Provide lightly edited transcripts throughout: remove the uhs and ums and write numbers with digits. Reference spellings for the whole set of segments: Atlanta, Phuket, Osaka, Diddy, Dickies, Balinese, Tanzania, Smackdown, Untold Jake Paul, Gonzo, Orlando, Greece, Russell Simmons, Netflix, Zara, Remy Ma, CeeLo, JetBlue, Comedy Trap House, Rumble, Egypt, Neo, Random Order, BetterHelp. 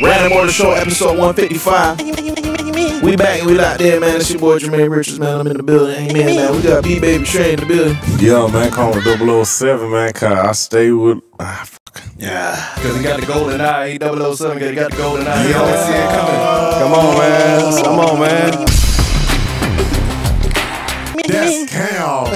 Random Order Show, episode 155. We back and we out there, man. It's your boy Jermaine Richards, man. I'm in the building. Hey, man, man. We got B. Baby Train in the building. Yo, man, call me 007, man, cause I stay with... Yeah, because he got the golden eye. He 007, cause he got the golden eye. You always see it coming. Come on, man. Come on, man. That's Cal.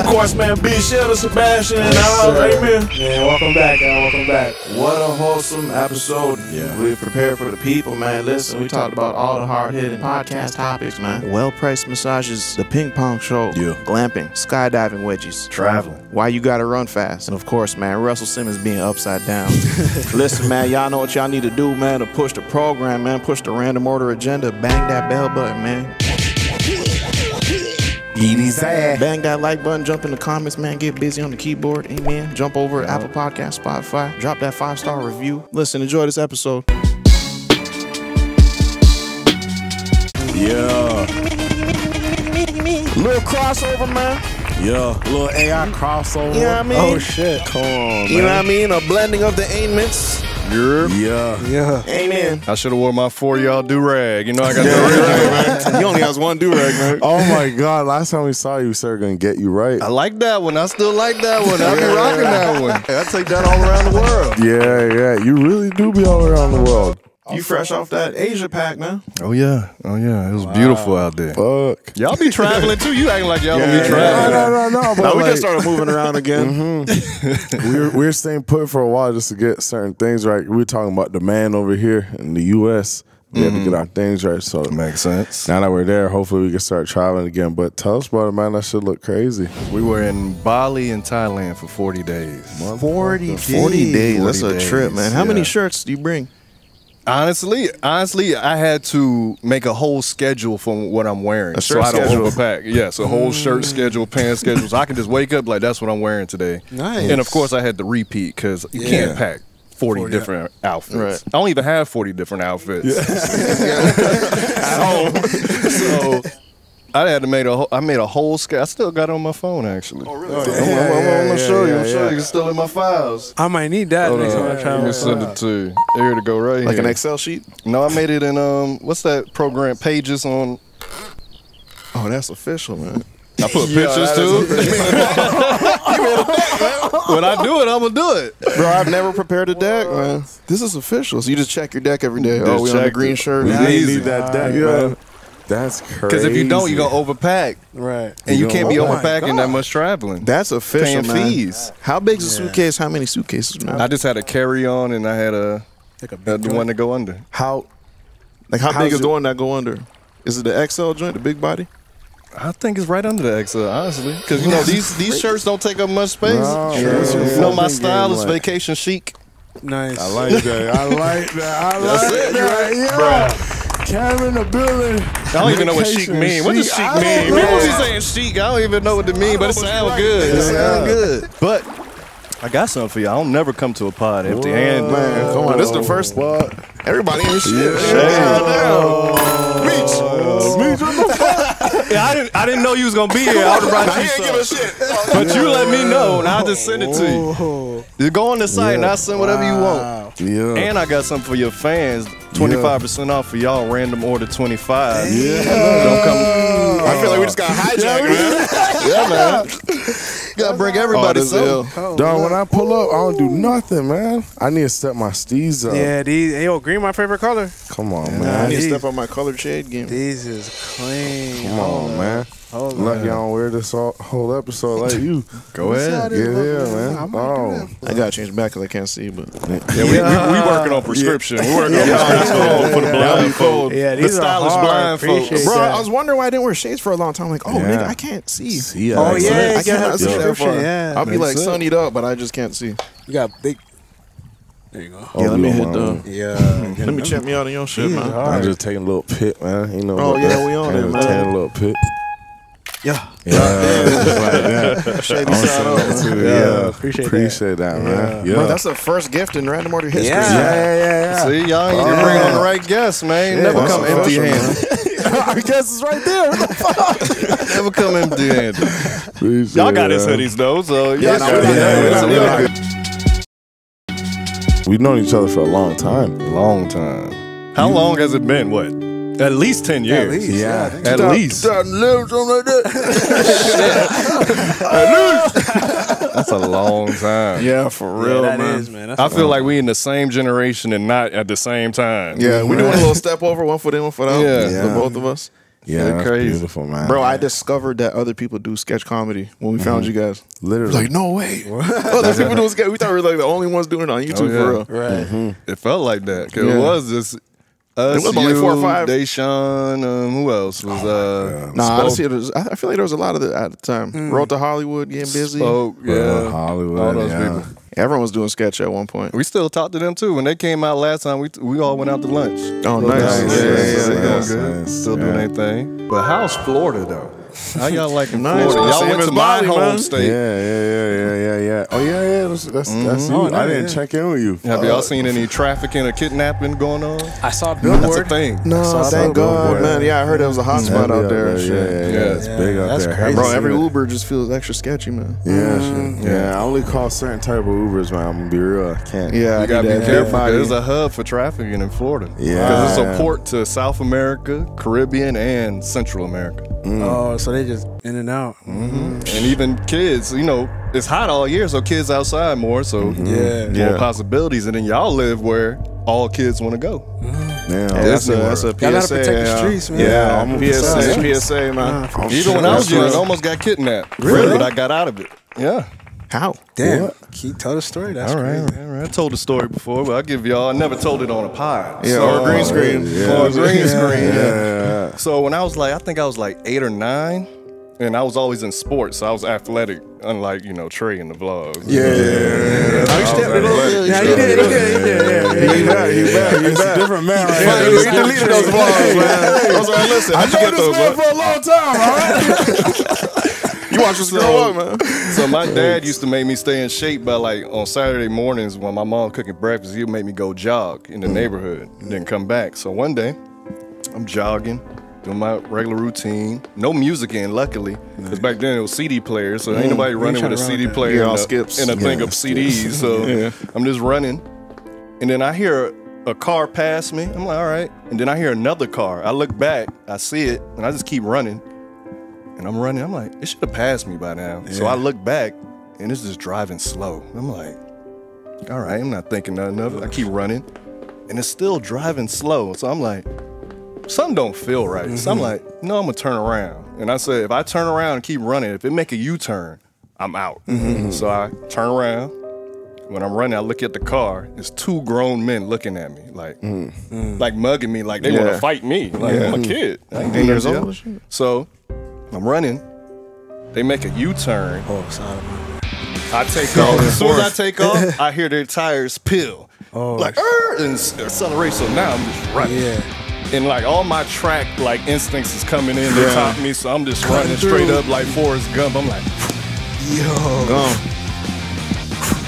Of course, man, B. Shell, Sebastian, and all right, man. Yeah, welcome back, y'all. Welcome back. What a wholesome episode. Yeah. We prepared for the people, man. Listen, we talked about all the hard-hitting podcast topics, man. Well-priced massages, the ping-pong show, yeah. Glamping, skydiving wedgies, traveling, why you gotta run fast, and of course, man, Russell Simmons being upside down. Listen, man, y'all know what y'all need to do, man, to push the program, man, push the Random Order agenda, bang that bell button, man. Bang that like button, jump in the comments, man. Get busy on the keyboard, amen. Jump over at Apple Podcast, Spotify. Drop that 5-star review. Listen, enjoy this episode. Yeah. Little crossover, man. Yeah, little AI crossover. You know what I mean? Oh, shit. Come on, man. You know what I mean? A blending of the ailments. Yeah. Yeah. Amen. I should have worn my 4-yard do-rag. You know I got do-rag, man. You only has one do-rag, man. Oh, my God. Last time we saw you, sir, going to get you right. I like that one. I still like that one. I be rocking that one. I take that all around the world. Yeah, yeah. You really do be all around the world. You fresh off that Asia pack, man. Oh, yeah. Oh, yeah. It was beautiful out there. Fuck. Y'all be traveling, too. You acting like y'all don't be traveling. No. But we just started moving around again. Mm-hmm. we were staying put for a while just to get certain things right. We were talking about demand over here in the U.S. We have to get our things right. So it makes sense. Now that we're there, hopefully we can start traveling again. But tell us about it, man. That shit look crazy. We were in Bali and Thailand for 40 days. 40 days. That's a trip, man. How many shirts do you bring? Honestly, I had to make a whole schedule for what I'm wearing. So I don't overpack. Yeah, so whole shirt schedule, pants schedule. So I can just wake up like, that's what I'm wearing today. Nice. And, of course, I had to repeat because you can't pack 40 different outfits. Right. I don't even have 40 different outfits. Yeah. So I made a whole schedule. I still got it on my phone, actually. Oh, really? I'm going to show you. I'm sure it's still in my files. I might need that next time I travel. I'm send it to you. Here to go right like here. Like an Excel sheet? No, I made it in, what's that program? Pages on... Oh, that's official, man. I put pictures, too. When I do it, I'm going to do it. Bro, I've never prepared a deck, man. This is official. So you just check your deck every day. Just we on the green shirt. We need that deck, man. That's crazy. Because if you don't, you're going to overpack. Right. And you can't be overpacking that much traveling. That's official, man. Paying fees. How big is a suitcase? How many suitcases, man? I just had a carry-on and I had the one to go under. How big is the one that go under? Is it the XL joint, the big body? I think it's right under the XL, honestly. Because, you know, these shirts don't take up much space. No, you know, my style is vacation chic. Nice. I like that. That's it, right? Yeah. Carrying a building. I don't even know what chic mean. What does chic mean? People be saying chic. I don't even know what it mean, but it sounds good. It sounds good. But I got something for y'all. I don't never come to a pod empty handed. Man, come on. This is the first pod. Everybody in shit. Meech. What the fuck? Yeah, I didn't know you was gonna be here. I would have brought you some. I ain't give a shit. But you let me know, and I'll just send it to you. You go on the site, and I'll send whatever you want. Yeah. And I got something for your fans. 25% off for y'all. Random Order 25. Yeah. Don't come. I feel like we just got hijacked, man. Yeah, man. You gotta bring everybody to. Dog, when I pull up, I don't do nothing, man. I need to step my steez up. Yeah, these. Yo, green, my favorite color. Come on, man. I need to step on my color shade game. These is clean. Come on, man. Lucky I don't wear this whole episode like you. Go ahead. Yeah, man. I got to change back because I can't see. But we working on prescription. Yeah. We're working on for the blindfold. Yeah, these the stylish blindfold. Bro, I was wondering why I didn't wear shades for a long time. I'm like, nigga, I can't see. I can't have prescription. Yeah. I'll be like sunnied up, but I just can't see. You got big. There you go. Yeah, let me hit the... Yeah. Let me check me out on your shit, man. I'm just taking a little pit, man. You know. Oh, yeah, we on it, man. Taking a little pit. Yeah. Shady Side Up. Yeah. Appreciate that, man. Yeah. Bro, that's the first gift in Random Order history. Yeah. See, y'all need to bring on the right guests, man. Never come empty-handed. Our guest is right there. What the fuck? Never come empty-handed. Y'all got his hoodies, though, so... Yeah. We've known each other for a long time. Long time. How long has it been? What? At least 10 years. At least. Yeah. At least. 2011, something like that. At least. That's a long time. Yeah, for real, yeah, man. Is, man. That's I feel like we in the same generation and not at the same time. Yeah, we doing a little step over, one foot in, one foot out. Yeah. The both of us. Yeah, crazy. Beautiful, man. Bro, I discovered that other people do sketch comedy when we found you guys. Literally. Like, no way. Other people do sketch. We thought we were like the only ones doing it on YouTube for real. Right. It felt like that. It was just us, it was like 4 or 5. Deshaun, who else was? Honestly, I feel like there was a lot of that at the time. Road to Hollywood, getting busy. Spoke, Hollywood, all those people. Everyone was doing sketch at one point. We still talked to them too. When they came out last time, we all went out to lunch. Oh, nice. Yeah. Still doing anything. But how's Florida though? How y'all like in Florida? Y'all went to my home state. Yeah. Oh yeah. That's you. I didn't check in with you. Have y'all seen any trafficking or kidnapping going on? I saw a billboard. That's a thing. No, thank God, man. Yeah, I heard that was a hot spot out there. Yeah, it's big out there. Bro, every Uber just feels extra sketchy, man. Yeah. I only call certain type of Ubers, man. I'm gonna be real. I can't. Yeah, you gotta be careful. There's a hub for trafficking in Florida. Yeah, because it's a port to South America, Caribbean, and Central America. Oh. So they just in and out. And even kids, you know, it's hot all year, so kids outside more, so more possibilities. And then y'all live where all kids want to go. Yeah, that's a PSA. Y'all gotta protect the streets, man. Yeah, I'm a PSA, man. Even when I was young, I almost got kidnapped. Really? But I got out of it. Yeah. How? Damn. What? Can you tell the story? That's crazy. All right. I told the story before, but I'll give y'all. I never told it on a pod. Yeah. Or green screen. Or green screen. Yeah. So when I was like, I think I was like 8 or 9, and I was always in sports, so I was athletic, unlike, you know, Trey in the vlogs. Yeah. I was athletic. Yeah, you did. Yeah. You back. It's a different man right now. You deleted those vlogs, man. I was like, listen, I know this man for a long time, all right? You watch us grow up, man. So my dad used to make me stay in shape by like on Saturday mornings when my mom cooking breakfast, he would make me go jog in the neighborhood and then come back. So one day, I'm jogging, doing my regular routine. No music in, luckily. Because back then it was CD players, so ain't nobody running with a CD player and a thing of CDs. So I'm just running. And then I hear a car pass me. I'm like, all right. And then I hear another car. I look back, I see it, and I just keep running. And I'm running, I'm like, it should have passed me by now. Yeah. So I look back, and it's just driving slow. I'm like, all right, I'm not thinking nothing of it. I keep running, and it's still driving slow. So I'm like, something don't feel right. So I'm like, no, I'm gonna turn around. And I said, if I turn around and keep running, if it make a U-turn, I'm out. So I turn around. When I'm running, I look at the car. It's 2 grown men looking at me, like mugging me, like they want to fight me. Like I'm a kid, like 18 years old. So I'm running. They make a U-turn. Oh, sorry. I take off. As soon as I take off, I hear their tires peel. Oh, like and accelerate. So now I'm just running. Yeah. And like all my track like instincts is coming in to top me. So I'm just running straight up like Forrest Gump. I'm like, yo.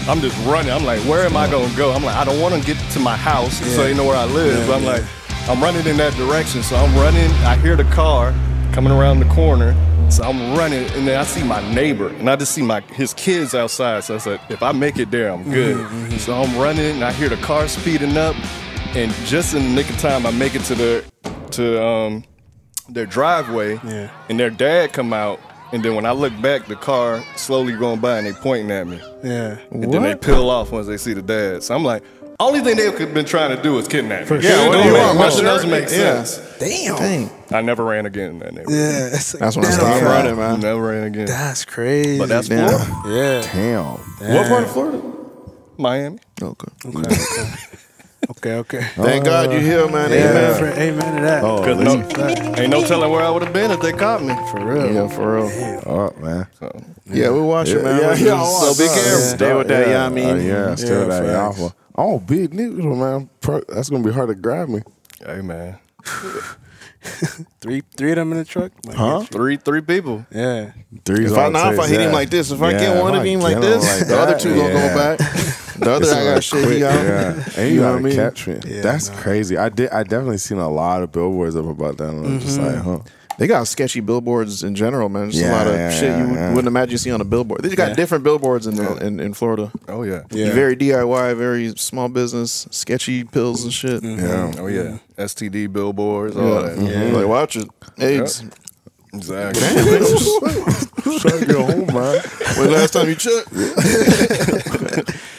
I'm just running. I'm like, where am I gonna go? I'm like, I don't want to get to my house, so you know where I live. Yeah, but I'm like, I'm running in that direction. So I'm running. I hear the car coming around the corner, so I'm running, and then I see my neighbor, and I just see his kids outside, so I said, if I make it there, I'm good. So I'm running, and I hear the car speeding up, and just in the nick of time, I make it to their driveway, and their dad come out, and then when I look back, the car slowly going by, and they pointing at me. Yeah. And then they peel off once they see the dad. So I'm like, only thing they could have been trying to do is kidnap me. Nothing else makes sense. Damn. I never ran again in that neighborhood. Yeah, that's like, when I stopped running, man. Never ran again. That's crazy. But that's Florida. Yeah. Damn. What part of Florida? Miami. Okay. Thank God you're here, man. Amen. Amen to that. Oh, ain't no telling where I would have been if they caught me. For real. Yeah, for real. Damn. All right, man. So, we watch it, man. So be careful. Stay with that, y'all mean. Yeah, stay with that, y'all. Oh, big nigga, man. That's going to be hard to grab me. Hey, man. three of them in the truck? Three people. Yeah. If I hit him like this, if I get one of him like this, the other two going to go back. The other I got shady out. And you know what I mean? Catch me. That's crazy. I definitely seen a lot of billboards up about that. And I'm just like, huh. They got sketchy billboards in general, man. Just a lot of shit you wouldn't imagine seeing on a billboard. They just got different billboards in Florida. Oh, yeah. Very DIY, very small business, sketchy pills and shit. Mm-hmm. Yeah. Oh, yeah. STD billboards, all that. Mm-hmm. Like, watch it. AIDS. Yep. Exactly. Trying to get home, man. When last time you checked?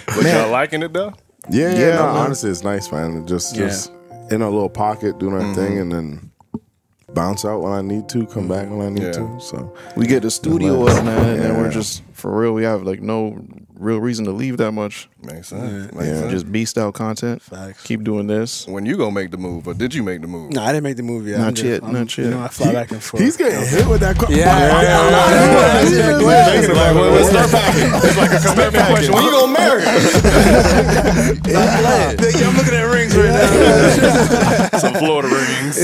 But y'all liking it, though? Yeah. Yeah, no, honestly, it's nice, man. Just in a little pocket, doing our thing, and then bounce out when I need to, come back when I need to. So we get the studio up, man, and then we're just, for real, we have like no real reason to leave that much. Makes sense. Yeah. Makes sense. Just beast out content. Facts. Keep doing this. When you gonna make the move, or did you make the move? No, I didn't make the move yet. Not yet. You know, I fly back and forth. He's getting hit with that. Yeah. It's like a commitment question. When you gonna marry? I'm looking at rings right now. Some Florida rings.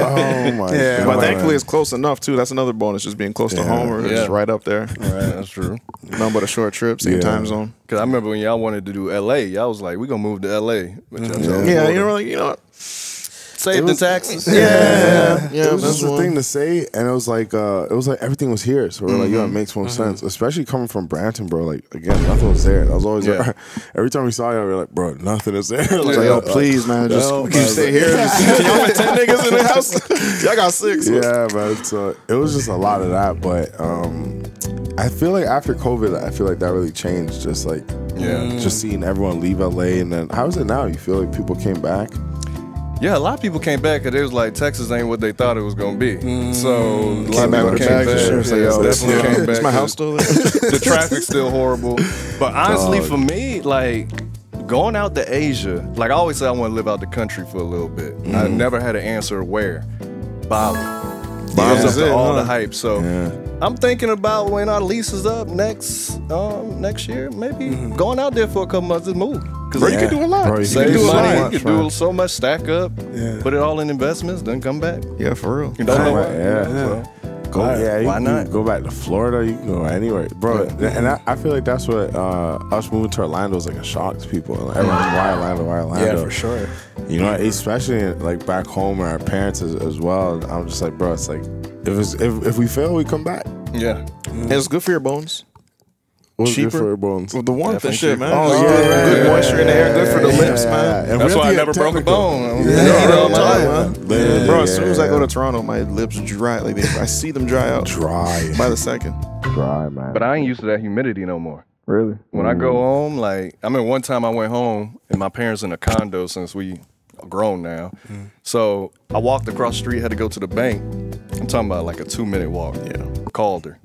Oh my God. But thankfully it's close enough too. That's another bonus, just being close to home or just right up there. Right, that's true. Nothing but a short trip, same time zone. Because I remember when y'all wanted to do LA, y'all was like, we're going to move to LA. You know, save the taxes. Yeah. It was just a thing to say, and it was like everything was here. So we're like, yo, it makes more sense. Especially coming from Brampton, bro. Like, again, nothing was there. I was always like, every time we saw y'all, we were like, bro, nothing is there. I was like, yo, please, man, just keep stay here. Y'all like 10 niggas in the house. Y'all got 6. Yeah, man. So it was just a lot of that, but I feel like after COVID, I feel like that really changed. Just like, just seeing everyone leave LA, and then how is it now? You feel like people came back? Yeah, a lot of people came back because it was like Texas ain't what they thought it was gonna be. So a lot of people came back. Definitely came back. Is my house still there? The traffic's still horrible. But honestly, for me, like going out to Asia, like I always say, I want to live out the country for a little bit. I never had an answer where. Bali. Bob's up to all the hype. So I'm thinking about when our lease is up next year, maybe going out there for a couple months and move. Bro, you can do a lot. Bro, you can save money. You can do so much, stack up, put it all in investments, then come back. Yeah, for real. You don't know why. Why not? Go back to Florida. You can go anywhere, bro. And I feel like that's what us moving to Orlando is like a shock to people. Like, everyone's why Orlando? Yeah, for sure. You know, especially like back home and our parents as well. I'm just like, bro, it's like if we fail, we come back. Yeah, it's good for your bones. Cheaper good for your bones. Well, the warmth and shit, man. Oh, yeah. Good moisture in the air. Good for the lips, man. And that's why I never broke a bone. Bro, as soon as I go to Toronto, my lips dry. Like I see them dry out. Dry. By the second. Dry, man. But I ain't used to that humidity no more. Really? When I go home, like, I mean, one time I went home, and my parents in a condo since we grown now. So I walked across the street, had to go to the bank. I'm talking about like a 2-minute walk. Yeah. Called her.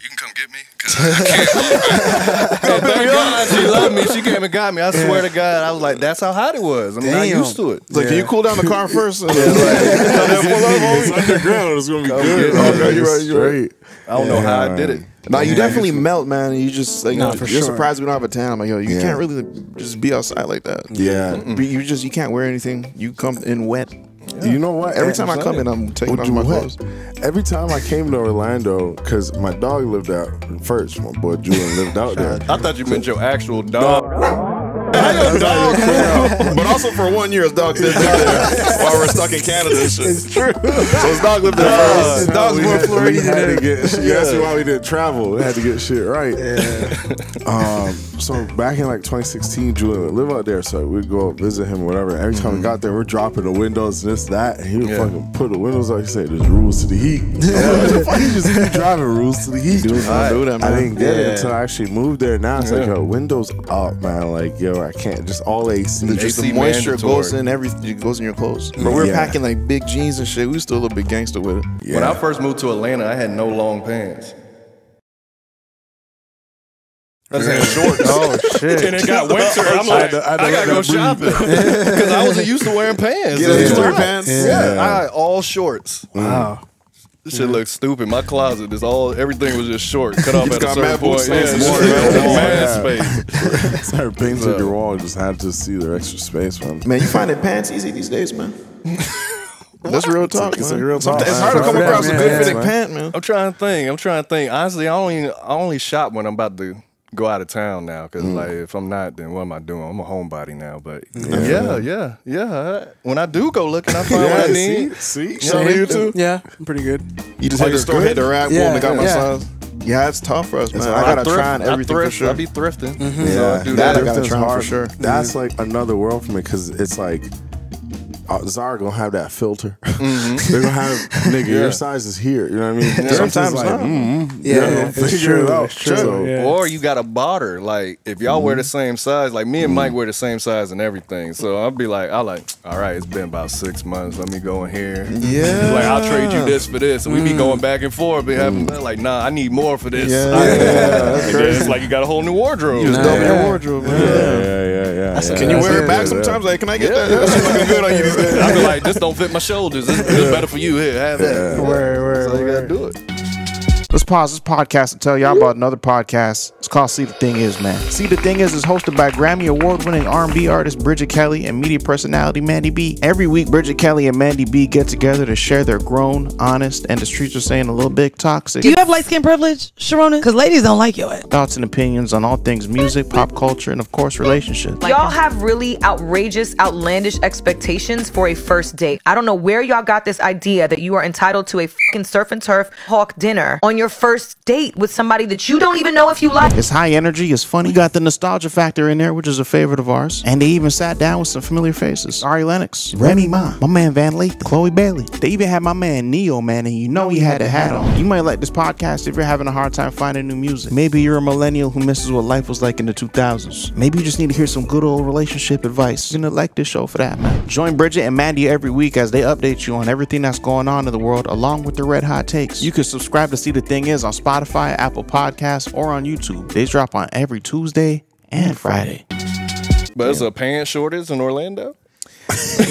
You can come get me. Thank God she loved me. She came and got me. I swear to God, I was like, that's how hot it was. I'm not used to it. It's like, can you cool down the car first? Like, it's underground. It's gonna be good. Okay, you're right. I don't know how I did it. Nah, you definitely melt, man. You just like you're surprised we don't have a tan. I'm like, yo, you can't really just be outside like that. Yeah, you can't wear anything. You come in wet. Yeah. You know what? Every time I come in, I'm taking off my clothes. Every time I came to Orlando, because my dog lived out first. My boy Julian lived out there. I thought you meant your actual dog. Your dog, but also for 1 year, his dog lived out there while we're stuck in Canada and shit. It's true. So his dog lived there first. His dog's more Floridian. You asked me why we didn't travel. We had to get shit right. Yeah. So back in like 2016, Julian would live out there, so we'd go visit him or whatever. Every time we got there, we're dropping the windows, this, that, and he would fucking put the windows out. He said, there's rules to the heat. Like, he just keep driving rules to the heat. I didn't get it until I actually moved there. Now it's like, yo, windows up, man. Like, yo, I can't, just all AC. Just the moisture goes in, everything goes in your clothes. But we're packing like big jeans and shit. We still a little bit gangster with it. Yeah. When I first moved to Atlanta, I had no long pants. I was in shorts. Oh, shit. And it got winter. I'm like, I gotta go shopping. Because I wasn't used to wearing pants. Yeah, I had all shorts. Wow. This shit looks stupid. My closet is all, everything was just short. Cut off at a certain point. Mad space. Certain things on your wall just had to see their extra space, man. Man, you finding pants easy these days, man? That's real talk. It's like real talk. It's hard to come across a good fitting pant, man. I'm trying to think. Honestly, I only shop when I'm about to go out of town now, because like, if I'm not, then what am I doing? I'm a homebody now, but yeah. When I do go looking, I find what I need. See? So you too? Yeah, I'm pretty good. You just hit the rack, boom, and got my size. Yeah, it's tough for us, man. I gotta try and everything for sure. I be thrifting. Mm-hmm. Yeah, so I gotta try for sure. That's like another world for me, because it's like, Zara gonna have that filter. They're gonna have, nigga, your size is here. You know what I mean? Yeah. Sometimes it's like, figure it out. So, or you got a barter. Like, if y'all wear the same size, like me and Mike wear the same size and everything. So I'll be like, all right, it's been about 6 months. Let me go in here. Yeah. Like, I'll trade you this for this. And we be going back and forth. Be having like, nah, I need more for this. Yeah, that's crazy. It's like you got a whole new wardrobe. You just double your wardrobe, man. Yeah. Can you wear it back sometimes? Like, can I get that? That's looking good on you. I be like, this don't fit my shoulders. It's better for you. Here, have that. So you gotta do it. Let's pause this podcast and tell y'all about another podcast. It's called See The Thing Is, man. See The Thing Is hosted by Grammy award-winning R&B artist Bridget Kelly and media personality Mandy B. Every week, Bridget Kelly and Mandy B get together to share their grown, honest, and the streets are saying a little bit toxic. Do you have light skin privilege, Sharona? Because ladies don't like your ass. Thoughts and opinions on all things music, pop culture, and of course, relationships. Y'all have really outrageous, outlandish expectations for a first date. I don't know where y'all got this idea that you are entitled to a fucking surf and turf hawk dinner on your first date with somebody that you don't even know if you like. It's high energy, it's funny. You got the nostalgia factor in there, which is a favorite of ours. And they even sat down with some familiar faces. Ari Lennox, Remy Ma, my man Van Lathan, Chloe Bailey. They even had my man Neo, man, and you know he had a hat on. You might like this podcast if you're having a hard time finding new music. Maybe you're a millennial who misses what life was like in the 2000s. Maybe you just need to hear some good old relationship advice. You're gonna like this show for that, man. Join Bridget and Mandy every week as they update you on everything that's going on in the world, along with the red hot takes. You can subscribe to See The Thing Is on Spotify, Apple Podcasts, or on YouTube. They drop on every Tuesday and Friday. But it's a pants shortage in Orlando?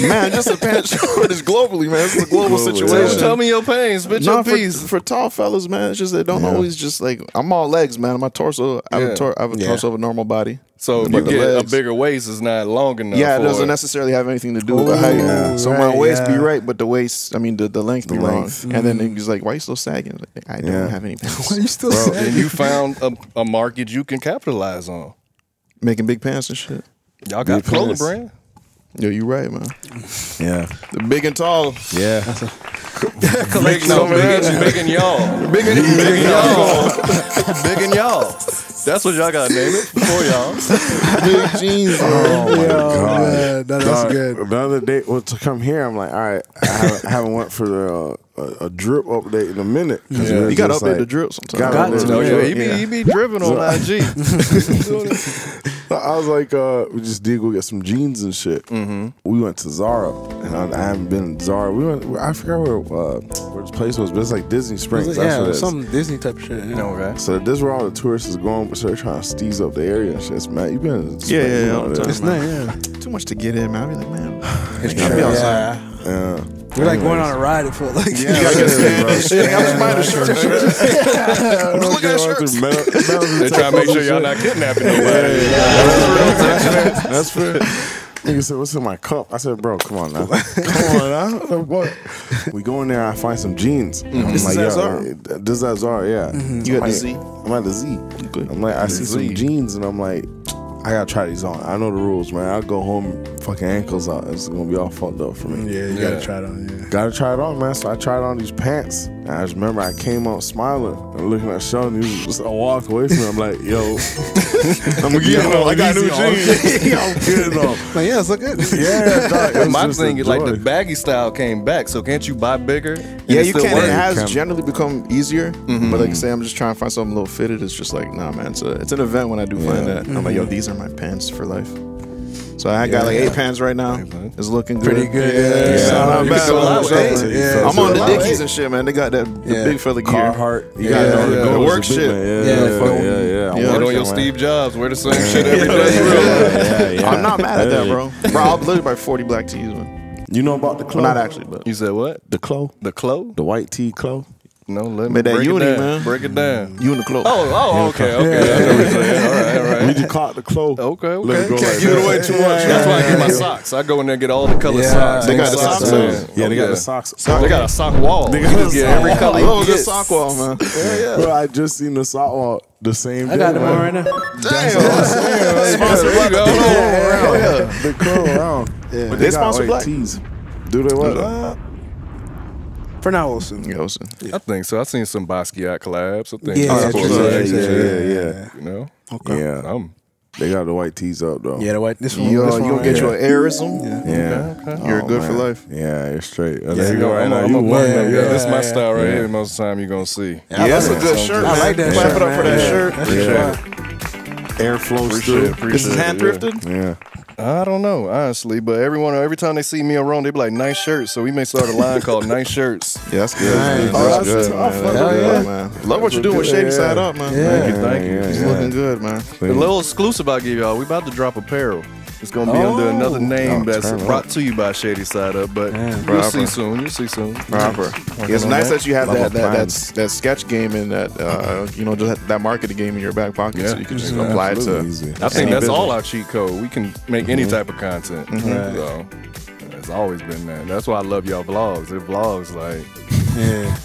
Man, just a pants shortage globally, man. It's a global situation. Yeah. Tell me your pain, spit your piece. For tall fellas, man, it's just they don't always just like, I'm all legs, man. My torso, I have a torso of a normal body. So if you get a bigger waist, it's not long enough. Yeah, it doesn't necessarily have anything to do with the height. Yeah. So my waist be right, but the waist, I mean the length be wrong. And then he's like, why are you still sagging? Like, I don't have any pants. Why are you still sagging? And you found a market you can capitalize on. Making big pants and shit. Y'all got clothing brand. Yo, you right, man. Yeah. The big and tall. Yeah. Big and y'all. Big and y'all. Big and y'all. That's what y'all gotta name it before y'all. Big jeans. Oh my God. Man, that's good. The other day, to come here, I'm like, all right, I haven't went for the a drip update in a minute. You gotta update the drip sometimes. He be driven on IG. I was like, we just did go get some jeans and shit. We went to Zara, and I haven't been to Zara. I forgot where this place was, but it's like Disney Springs. That's what some Disney type of shit. Yeah. Okay. So this is where all the tourists is going, so they're trying to steeze up the area and shit. Man, you been? It's not. Yeah. Too much to get in, man. I be like, man, it's trippy outside. Yeah. We're like going on a ride and feel like I'm just looking at shirts. They try to make sure y'all not kidnapping nobody. That's fair. Nigga said, what's in my cup? I said, bro, come on now. We go in there, I find some jeans. This is that Zara, You got the Z? I'm at the Z. I'm like, I see some jeans and I'm like, I gotta try these on. I know the rules, man. I'll go home, fucking ankles out. It's gonna be all fucked up for me. Yeah, you gotta try it on. Yeah, gotta try it on, man. So I tried on these pants. And I just remember I came out smiling and looking at Sean. He was just a walk away from me. I'm like, yo, I'm gonna get on. I got new jeans. I'm getting on. Like, yeah, it's so good. Yeah, dog. My thing is like the baggy style came back. So can't you buy bigger? Yeah, you can. It has generally become easier. But like I say, I'm just trying to find something a little fitted. It's just like, nah, man. It's an event when I do find that. I'm like, yo, these are my pants for life. So I got like 8 pants right now. It's looking good. Pretty good. I'm on the Dickies and shit, man. They got that big fella gear. Carhartt. You gotta know the work shit. I'm on your Steve Jobs. Wear the same shit every day. I'm not mad at that, bro. Bro, I'll literally buy 40 black tees, man. You know about the clo? Not actually, but. You said what? The clo? The white tee clo? No limit. But that uni, man. Break it down. Uniqlo. Oh, okay. Yeah. I know what you're saying. All right. We just caught the clothes. Okay. Let it go. Can't give it away too much. That's why I get my socks. I go in there and get all the color socks. They got the socks. Yeah, they got the socks. They got a sock wall. They got every color. Oh, the sock wall, man. Yeah. Bro, I just seen the sock wall. The same I got them on right now. Damn. Sponsored by the Cold Round. But they sponsored Black tees. Do they what? For now, Olsen. Yeah. I think so. I've seen some Basquiat collabs. I think yeah. You know? Okay. Yeah. They got the white tees up, though. Yeah, the white. This one. You'll get your aerism. Yeah. Okay. You're good for life. Yeah, you're straight. Yeah, I'm gonna this is my style right here. Most of the time, you're going to see. Yeah, that's a good shirt. I like that shirt. Clap it up for that shirt. Airflow shirt. This is hand-thrifted? Yeah. I don't know, honestly, but every time they see me around, they be like, nice shirts. So we may start a line called Nice Shirts. Yeah, that's good. Man. That's good. Man. That's good, man. Love what you're doing with Shady Side Up, man. Yeah. Thank you. It's looking good, man. The little exclusive I give y'all, we about to drop apparel. It's going to be under another name that's brought to you by Shady Side Up, but you'll see soon. Proper. It's nice that you have that sketch game and that, just that marketing game in your back pocket so you can just apply it to I think that's all our cheat code. We can make any type of content. So it's always been that. That's why I love y'all vlogs. They're vlogs like... Yeah.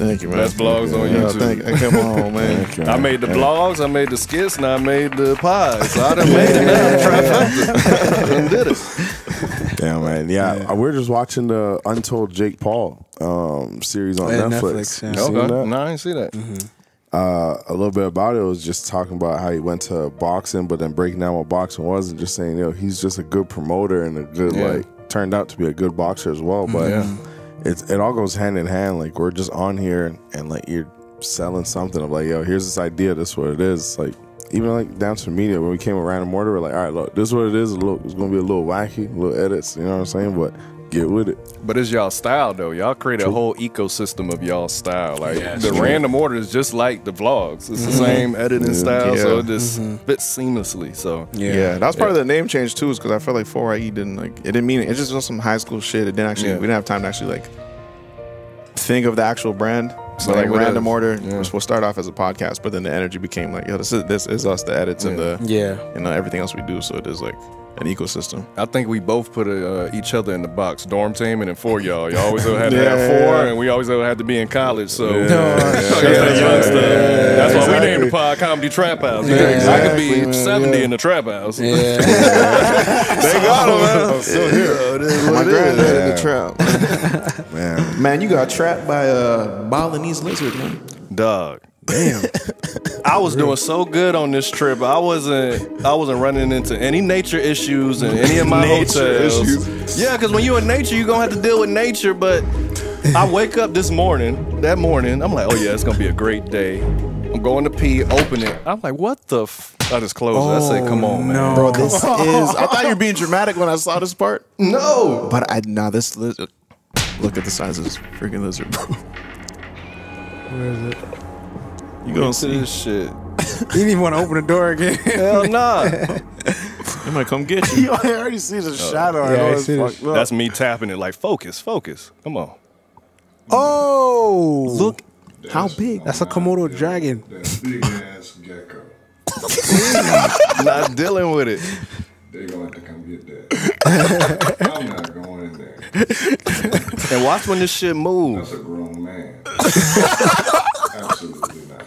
Thank you, man. That's vlogs on YouTube. Come on, man. I made the vlogs, I made the skits, and I made the pies. So I done made it now. I done did it. Damn, man. Yeah, we're just watching the Untold Jake Paul series on Netflix. Okay. No, I didn't see that. A little bit about it was just talking about how he went to boxing, but then breaking down what boxing was and just saying, yo, he's just a good promoter and a good, turned out to be a good boxer as well. But it all goes hand in hand. Like, we're just on here and like, you're selling something of like, yo, here's this idea, this is what it is. Like, even like down to the media, when we came with Random Order, we're like, all right, look, this is what it is. Look, it's gonna be a little wacky, little edits, you know what I'm saying? But get with it. But it's y'all style though. Y'all create a whole ecosystem of y'all style. Like the Random Order is just like the vlogs. It's the same editing style, so it just fits seamlessly. So that's part of the name change too, is because I felt like 4IE didn't like it. Didn't mean it. It just was some high school shit. It didn't actually. We didn't have time to actually like think of the actual brand. So like Random Order, which will start off as a podcast, but then the energy became like, yo, this is us, the edits and the everything else we do. So it is like an ecosystem. I think we both put each other in the box, dorm team and then four y'all. Y'all always had to have four, and we always had to be in college. So that's why we named the pod Comedy Trap House. I could be 70 in the trap house. They got him, man. I'm still here. My granddad in the trap. Man, you got trapped by a Balinese lizard, man. Dog. Damn. I was doing so good on this trip. I wasn't running into any nature issues in any of my hotels. Yeah, because when you in nature, you're going to have to deal with nature. But I wake up that morning, I'm like, oh yeah, it's going to be a great day. I'm going to pee, open it. I'm like, what the f... I just closed it. I said, come on, man. No. Bro, this is... I thought you were being dramatic when I saw this part. No. But this lizard... Look at the size of this freaking lizard, bro. Where is it? You gonna see this shit. You didn't want to open the door again. Hell nah. It might come get you. You already see the shadow. Yeah, that's me tapping it like, focus. Come on. Oh. Look how big. That's a Komodo dragon. That big ass gecko. Not dealing with it. They're gonna have to come get that. I'm not going in there. And watch when this shit moves. That's a grown man. Absolutely not.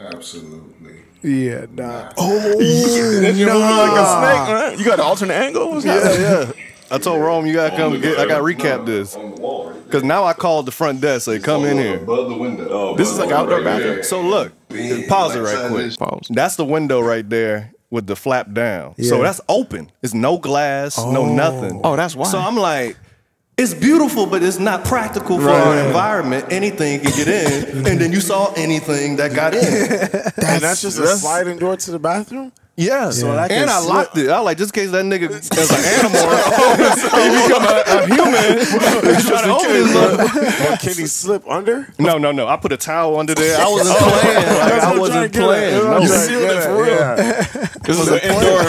Absolutely. Yeah, nah. Oh, yeah, then you move like a snake, right? You got an alternate angle? What's happening? I told Rome, you gotta come get. I gotta recap this. On the wall, right? Because now I called the front desk. Say, come in here. Above the window. Oh, this is like outdoor bathroom. So look, pause it right quick. That's the window right there. With the flap down. Yeah. So that's open. It's no glass, no nothing. Oh, that's why. So I'm like, it's beautiful, but it's not practical for our environment. Anything can get in, and then you saw anything that got in. That's just a sliding door to the bathroom? Yeah. So and I locked it. I like, just in case that nigga is an animal, he become a human. He's trying to open his up. Can he slip under? No. I put a towel under there. I wasn't playing. I wasn't playing. You sealed it for real. This was an indoor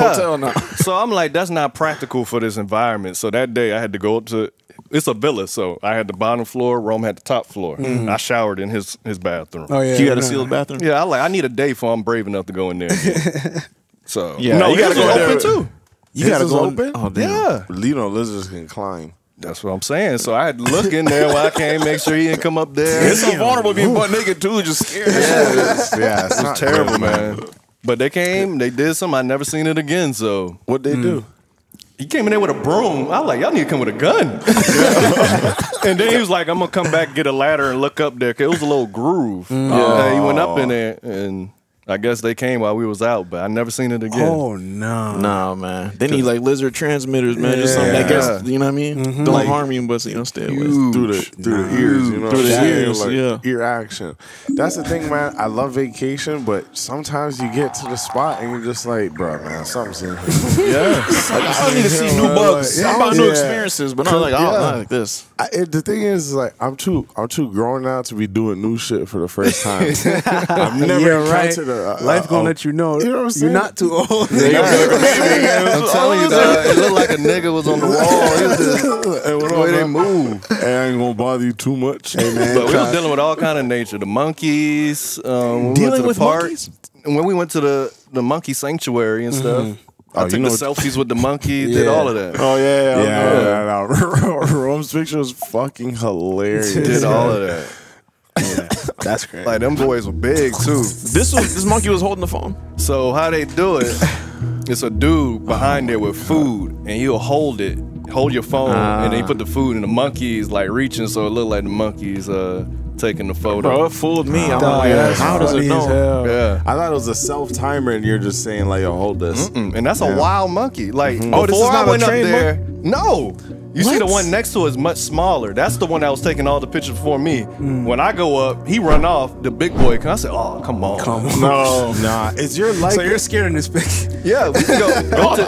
hotel now. So I'm like, that's not practical for this environment. So that day I had to go up to it's a villa, so I had the bottom floor. Rome had the top floor. Mm. I showered in his bathroom. Oh yeah, you got a sealed bathroom. Yeah, I need a day for I'm brave enough to go in there. So yeah, no, you gotta go open too. You gotta go open. Oh damn. Yeah, Lino lizards can climb. That's what I'm saying. So I had to look in there while I came, make sure he didn't come up there. It's so vulnerable being butt naked too, just scared. Yeah, it's terrible, man. But they came, they did something. I never seen it again. So what'd they do? He came in there with a broom. I was like, y'all need to come with a gun. And then he was like, I'm gonna come back, get a ladder, and look up there. Cause it was a little groove. Yeah. He went up in there, and I guess they came while we was out, but I never seen it again. Oh no, no man. They need like lizard transmitters, man. Just something that gets, you know what I mean? Mm-hmm. Don't like, harm you, but you know, stay away through the ears, you know, through the ears, like, ear action. That's the thing, man. I love vacation, but sometimes you get to the spot and you're just like, bro, man, something's in here. I don't need to see new bugs. Like, I'm about new experiences, but not like not like this. The thing is, like, I'm too grown now to be doing new shit for the first time. I've never encountered life gonna let you know. You know what I'm saying? You're not too old. I'm telling you, it looked like a nigga was on the wall. Hey, what the way they move. Hey, I ain't gonna bother you too much. Hey, man, but we was dealing with all kind of nature. The monkeys. Dealing with monkeys? When we went to the monkey sanctuary and stuff. I took the selfies with the monkey, did all of that. Oh, yeah. Rome's picture was fucking hilarious. Did all of that. Yeah, that's crazy. Like, them boys were big, too. This monkey was holding the phone. So how they do it, it's a dude behind there with food, and he'll hold your phone, and then you put the food, and the monkey's, like, reaching, so it looked like the monkey's taking the photo. Bro, it fooled me. I'm like, how does it know? Yeah. I thought it was a self-timer, and you're just saying, like, yo, hold this. And that's a wild monkey. Like, before I went up there, no. You see the one next to it is much smaller. That's the one that was taking all the pictures for me. When I go up, he run off the big boy. I said, "Oh, come on, nah." It's your life. So you're scared in this picture. Yeah, we can go.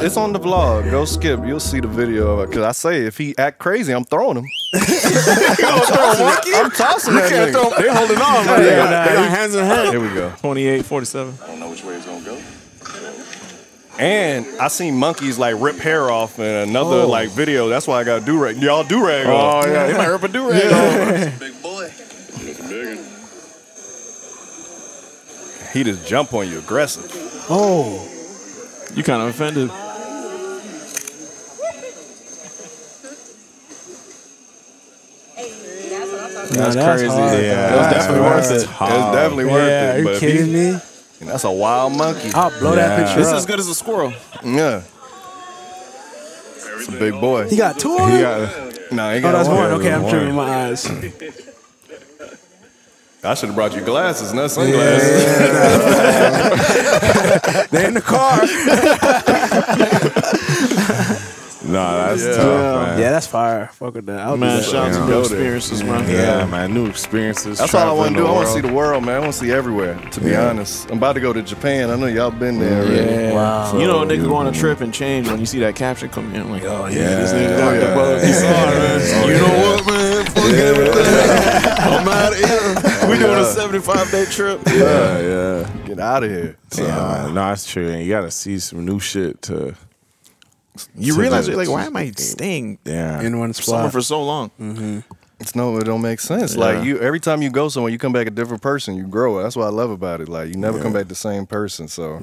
It's on the vlog. Go skip. You'll see the video of it. Cause I say if he act crazy, I'm throwing him. You gonna throw a monkey? I'm tossing that nigga. They holding on. Right? They got hands in hand. Here we go. 28-47. I don't know which way it's gonna go. And I seen monkeys like rip hair off in another like video. That's why I got do-rag. Y'all do-rag on. Oh, yeah. They might rip a do-rag on. Big boy. Looking bigger. He just jump on you aggressive. Oh. You kind of offended. That's crazy. Hard, yeah. It was definitely worth it. It was definitely worth it. Are you kidding me? That's a wild monkey. I'll blow that picture up. It's as good as a squirrel. Yeah. It's a big boy. He got two of them? No, he got one. Okay, I'm trimming my eyes. I should have brought you glasses, not sunglasses. Yeah. They're in the car. Nah, that's tough, man. Yeah, that's fire. Fuck with that. I'll man, shout out to new experiences, man. Yeah, man, new experiences. That's all I want to do. I want to see the world, man. I want to see everywhere, to be honest. I'm about to go to Japan. I know y'all been there already. Yeah. Wow. So, you know, they can go on a trip and change when you see that caption come in. I'm like, oh, yeah. This nigga got the buzz. He's hard, man. You know what, man? Fuck everything. I'm out of here. We doing a 75-day trip. Yeah. Get out of here. No, that's true. You got to see some new shit to... You realize you're like, why am I staying in one spot for so long? It don't make sense. Like every time you go somewhere, you come back a different person. You grow. That's what I love about it. Like you never come back the same person. So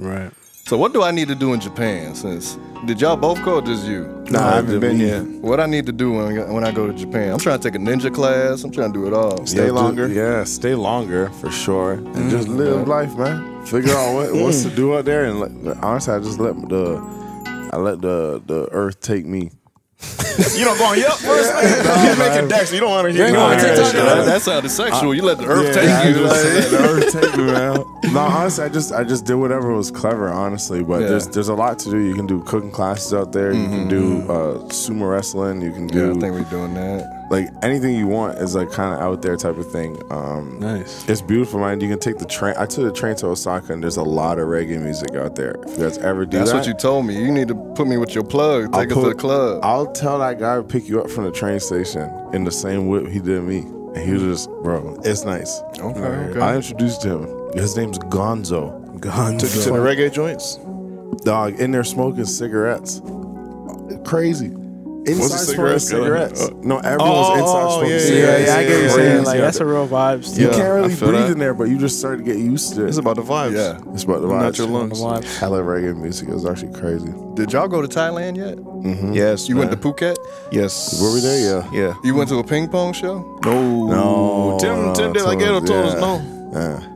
So what do I need to do in Japan? Since did y'all both go? Or just you? Nah, I haven't been yet. What I need to do when I go to Japan? I'm trying to take a ninja class. I'm trying to do it all. Stay longer. Yeah, stay longer for sure. And just live life, man. Figure out what's to do out there. And honestly, I just let the earth take me. You don't go on yup first. You're making decks. You don't want to hear that. That sounded sexual. You let the earth take you. Let the earth take me, man. No, honestly, I just did whatever was clever, honestly. But there's a lot to do. You can do cooking classes out there. You can do sumo wrestling. You can do. I think we're doing that. Like anything you want is like kind of out there type of thing. Nice. It's beautiful, man. You can take the train. I took the train to Osaka, and there's a lot of reggae music out there. If you guys ever do that's what you told me. You need to put me with your plug. Take us to the club. I'll tell that guy to pick you up from the train station in the same whip he did me. And he was just, bro, it's nice. Okay. I introduced him. His name's Gonzo. Gonzo. Took you to the reggae joints? Dog, in there smoking cigarettes. Crazy. Insides for cigarettes. No, everyone's insides for cigarettes. Yeah, I get what you're saying. Like, that's a real vibes. You can't really breathe in there, but you just start to get used to it. It's about the vibes. Yeah, it's about the vibes. Not your lungs. Hella reggae music. It was actually crazy. Did y'all go to Thailand yet? Mm-hmm. Yes. You went to Phuket? Yes. Were we there? Yeah. Yeah. You went to a ping pong show? No. Tim De La Ghetto told us no.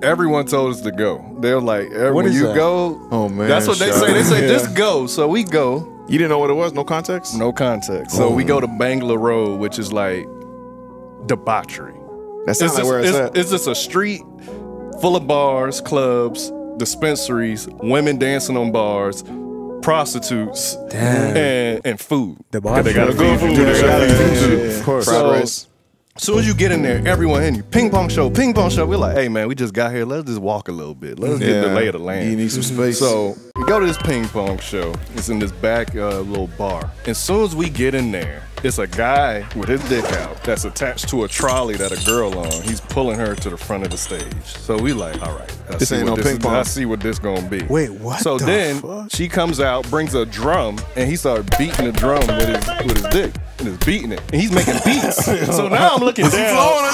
Everyone told us to go. They're like, when you go, oh man, that's what they say. They say just go, so we go. You didn't know what it was? No context? No context. So we go to Bangla Road, which is like debauchery. That's not where it's at. It's just a street full of bars, clubs, dispensaries, women dancing on bars, prostitutes, and food. Debauchery. They got good food. They got good food. Of course. As soon as you get in there, everyone in you, ping pong show, ping pong show. We're like, hey man, we just got here. Let's just walk a little bit. Let's get the lay of the land. You need some space. So we go to this ping pong show. It's in this back little bar. As soon as we get in there, it's a guy with his dick out that's attached to a trolley that a girl on. He's pulling her to the front of the stage. So we like, all right, this ain't no ping pong. I see what this gonna be. Wait, what? So then she comes out, brings a drum, and he started beating the drum with his dick. And is beating it, and he's making beats. So now I'm looking down.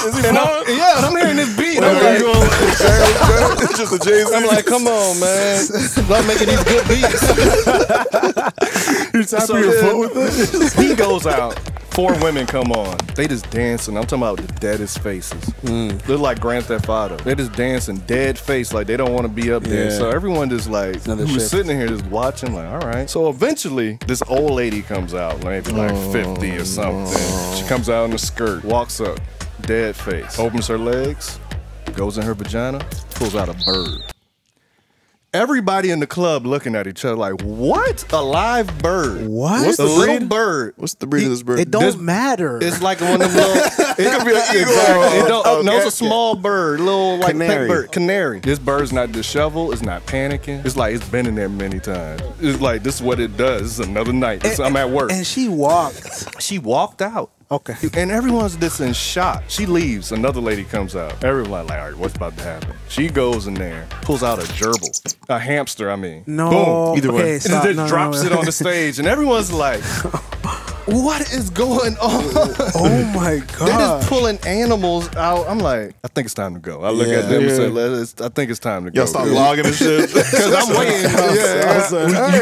Is he flowing? Yeah, and I'm hearing this beat. I'm like, come on, man, stop making these good beats. You're tapping your foot with this. He goes out. 4 women come on. They just dancing. I'm talking about the deadest faces. They're like Grand Theft Auto. They're just dancing dead face, like they don't want to be up there. So everyone just like, who's sitting here just watching, like, all right. So eventually, this old lady comes out, maybe like 50 or something. She comes out in a skirt, walks up, dead face, opens her legs, goes in her vagina, pulls out a bird. Everybody in the club looking at each other like, what? A live bird. What? What's the breed? Bird. What's the breed of this bird? It don't matter. It's like one of them little... it could be an eagle. No, it's a small bird. Little like pet bird. Canary. This bird's not disheveled. It's not panicking. It's like, it's been in there many times. It's like, this is what it does. It's another night. I'm at work. And she walked. She walked out. Okay. And everyone's just in shock. She leaves. Another lady comes out. Everyone's like, all right, what's about to happen? She goes in there, pulls out a gerbil. A hamster, I mean. No. Boom. Either way. And then drops it on the stage. And everyone's like, what is going on? Oh, my God. They're just pulling animals out. I'm like, I think it's time to go. I look at them and say, I think it's time to go. Y'all stop logging and shit. Because I'm waiting.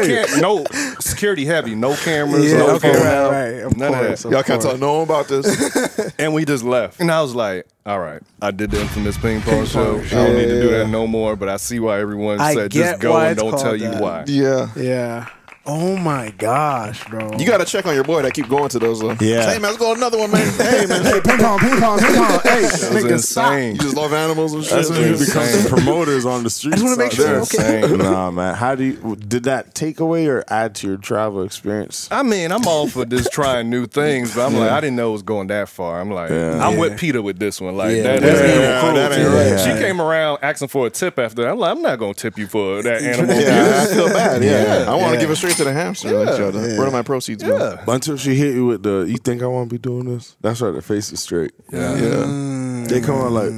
You can't. No. Security heavy. No cameras. No phone. Right. None of that. Y'all can't talk no about this. And we just left. And I was like, all right, I did the infamous ping pong show. I don't need to do that no more, but I see why everyone said just go and don't tell you why. Yeah. Yeah. Oh my gosh, bro. You got to check on your boy that keep going to those. Yeah. Hey, man, let's go another one, man. Hey, man. Hey, ping pong, ping pong, ping pong. Hey, nigga, insane. You just love animals and shit. You become promoters on the streets. I just want to make sure. Okay. Nah, man. How did that take away or add to your travel experience? I mean, I'm all for just trying new things, but I'm like, I didn't know it was going that far. I'm like, I'm with Peter with this one. Like, that ain't right. She came around asking for a tip after that. I'm like, I'm not going to tip you for that animal. Yeah, I feel bad. Yeah. I want to give a straight to the hamster. Where do my proceeds go? Until she hit you with the, you think I want to be doing this? That's right, the face is straight. They come out like,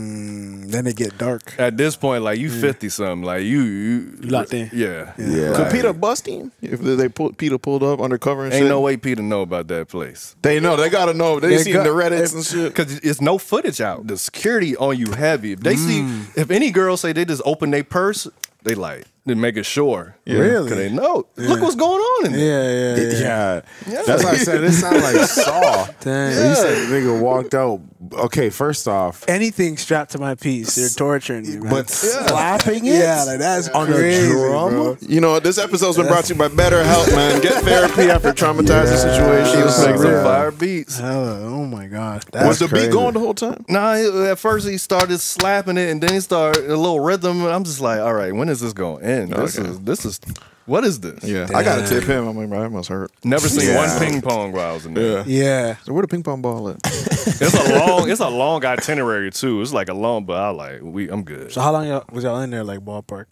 then it get dark. At this point, like, you 50 something, like you locked in. Yeah. Could Peter bust him? If they Peter pulled up undercover and shit. Ain't no way Peter know about that place. They know. They gotta know. They see the Reddits and shit. Cause it's no footage out. The security on you heavy. If they see, if any girl say they just open their purse, they like, they making sure. Yeah. Really? Because they know. Yeah. Look what's going on in there. Yeah. That's what I said. It sounded like Saw. Dang. Yeah. You said the nigga walked out. Okay, first off. Anything strapped to my piece. You're torturing me, man. But slapping it? Yeah, like that's crazy, bro. You know, this episode's been brought to you by BetterHelp, man. Get therapy after traumatizing situations. Like some fire beats. Oh, my God. Was the beat going the whole time? Nah, at first he started slapping it, and then he started a little rhythm. I'm just like, all right, when is this going to end? This is what is this? Yeah. Dang. I gotta tip him. I'm like, bro, I must hurt. Never seen one ping pong while I was in there. Yeah. So where the ping pong ball at? it's a long itinerary too. It's like a long, but I'm good. So how long was y'all in there, like ballpark?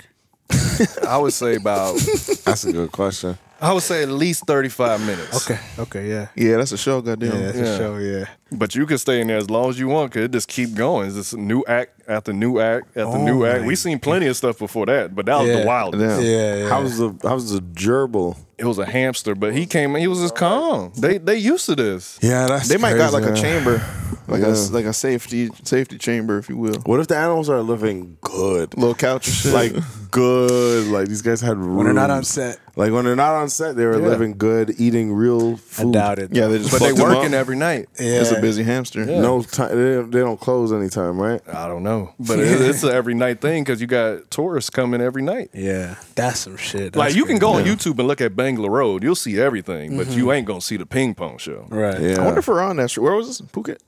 I would say about. That's a good question. I would say at least 35 minutes. Okay. Okay, yeah. Yeah, that's a show, goddamn. Yeah, that's a show, yeah. But you can stay in there as long as you want, because it just keep going. It's just new act after new act after new act. We seen plenty of stuff before that, but that was the wildest. Yeah. How's the gerbil? It was a hamster, but he came in. He was just calm. They used to this. Yeah, that's crazy. They might got like a chamber. Like a safety chamber, if you will. What if the animals are living good? Little couch shit. Like good. Like these guys had rooms. When they're not on set. Like when they're not on set, they were living good, eating real food. I doubt it. Yeah, they just they working every night. Yeah. It's a busy hamster. Yeah. No time. They don't close anytime, right? I don't know, but it's an every night thing because you got tourists coming every night. Yeah, that's some shit. That's like you can go on YouTube and look at Bangla Road. You'll see everything, but you ain't gonna see the ping pong show. Right. Yeah. I wonder if we're on that street. Where was this? Phuket.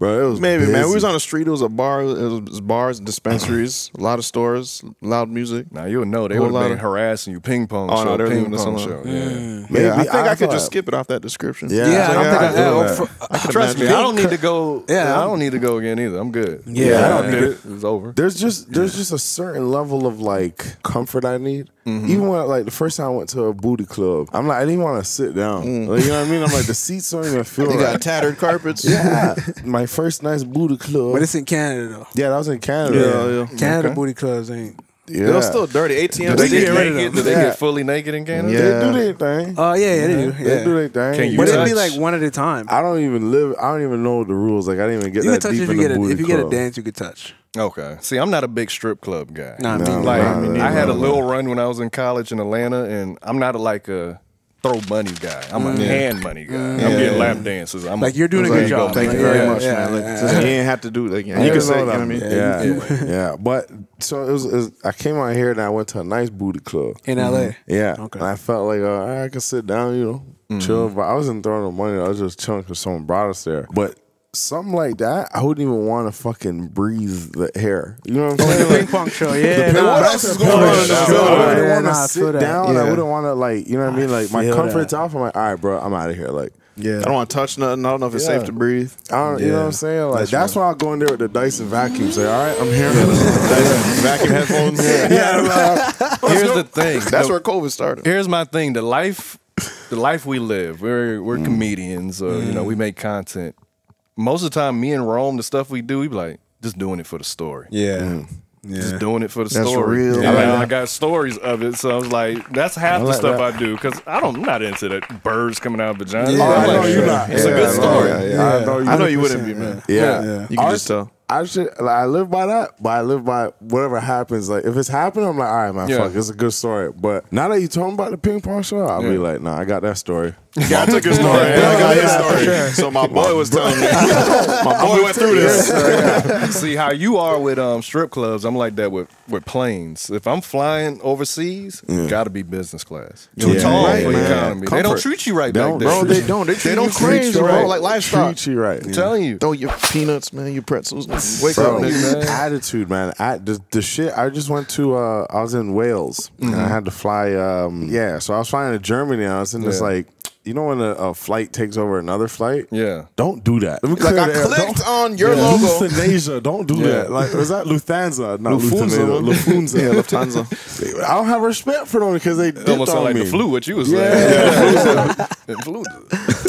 Bro, it was maybe busy, man. We was on the street. It was a bar. It was bars, dispensaries, a lot of stores, loud music. Now you'll know they would have been harassing you. Ping pong. Oh, show. No, they're ping pong show. Yeah. Maybe I think I could just skip it off that description. Yeah. I don't think I have. Trust me. I don't need to go. Yeah, I don't need to go again either. I'm good. Yeah, I don't need it. It's over. There's just a certain level of like comfort I need. Even when like the first time I went to a booty club, I'm like I didn't want to sit down. Like, you know what I mean? I'm like the seats don't even feel. You got tattered carpets. Yeah, my first nice booty club. But it's in Canada though. Yeah, that was in Canada. Yeah. Canada booty clubs ain't. Yeah. They're still dirty. ATMs. Do they get fully naked in Canada? Yeah. They do their thing. Oh yeah, they do. Yeah. They do their thing. But it'd be like one at a time. I don't even know the rules. Like I didn't even get that deep in the booty club. If you get a dance, you can touch. Okay. See, I'm not a big strip club guy. I had a little run when I was in college in Atlanta, and I'm not a throw money guy. I'm a hand money guy. I'm getting lap dances. You're doing a good job. Thank you very much, man. You didn't have to do that. You can say, you know what I mean? Yeah. But so it was, I came out here and I went to a nice booty club. In LA? Yeah. Okay. And I felt like, I could sit down, you know, chill. But I wasn't throwing no money. I was just chilling because someone brought us there. But something like that, I wouldn't even want to fucking breathe the air. You know what I'm saying? The ping pong show, yeah. What else is going on in the show? I wouldn't want to sit down. I wouldn't want to, like, you know what I mean? Like, my comfort's off. I'm like, all right, bro, I'm out of here. Like, I don't want to touch nothing. I don't know if it's safe to breathe. You know what I'm saying? Like, that's why I go in there with the Dyson vacuum. Say, all right, I'm here. Dyson vacuum headphones. Here's the thing. That's where COVID started. Here's my thing. The life we live. We're comedians. You know, we make content. Most of the time, me and Rome, the stuff we do, we be like, just doing it for the story. Yeah. Just doing it for the story. That's real. Yeah. I got stories of it, so I was like, that's half the stuff I do, because I'm not into that birds coming out of vaginas. Yeah. Oh, I know you're not. It's a good story. I know you wouldn't be, man. Yeah. You can just tell. I live by that, but I live by whatever happens. Like, if it's happening, I'm like, all right, man, fuck, it's a good story. But now that you told me about the ping pong show, I'll be like, nah, I got that story. Yeah, I took his story. I got his story. Sure. So my boy was telling me. My boy went through this. See how you are with strip clubs. I'm like that with planes. If I'm flying overseas, gotta be business class. Too tall for the economy. Comfort. They don't treat you right back there. Bro, they don't. They don't treat you right. Like lifestyle. Treat you right. I'm telling you. Throw your peanuts, man. Your pretzels. Wake up, nigga. Attitude, man. The shit. I just went to. I was in Wales and I had to fly. So I was flying to Germany. And I was in this like. You know when a flight takes over another flight? Yeah. Don't do that. Like I clicked on your logo. Lufthansa. Don't do that. Like, was that Lufthansa? Not Lufthansa. Lufthansa. Yeah, Lufthansa. I don't have respect for them because they dipped almost on like me. The flu, what you was saying. Flu.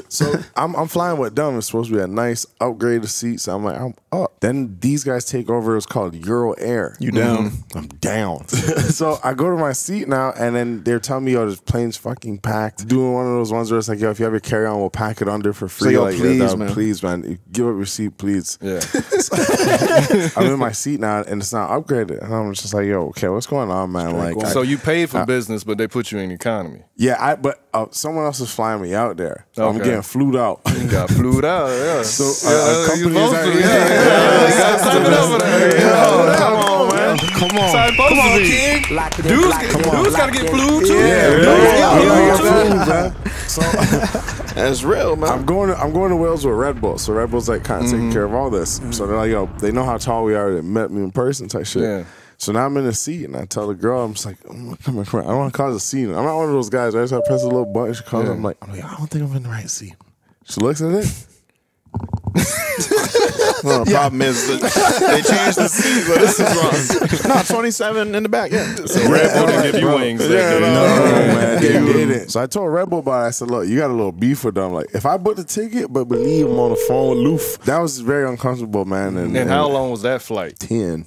So I'm flying with them. It's supposed to be a nice upgraded seat. So I'm like, I'm up. Then these guys take over. It's called Euro Air. You down? I'm down. So I go to my seat now, and then they're telling me, oh, this plane's fucking packed. Doing one of those ones where it's like, yo, if you have your carry on, we'll pack it under for free. So, yo, like, please, man, give up your seat, please. Yeah. I'm in my seat now, and it's not upgraded. And I'm just like, yo, okay, what's going on, man? Like, so you paid for business, but they put you in economy. Yeah, but someone else is flying me out there. Okay. I'm getting flued out. You got flued out, yeah. So companies are Come on, King. Dudes gotta get flued too. Yeah. So that's real, man. I'm going to Wales with Red Bull. So Red Bull's like kind of taking care of all this. So they're like, yo, they know how tall we are. They met me in person type shit. Yeah. So now I'm in a seat and I tell the girl, I'm just like, I don't want to cause a scene. I'm not one of those guys. I just press a little button. She calls. I'm like, I don't think I'm in the right seat. She looks at it. Well, the problem is they changed the seats, but this is wrong. No, 27 in the back. Yeah, so Red Bull didn't give you wings. Yeah, no, man, they didn't. So I told Red Bull about it. I said, look, you got a little beef with them. Like, if I book the ticket, but believe I'm on the phone with Loof, that was very uncomfortable, man. And how long was that flight? 10.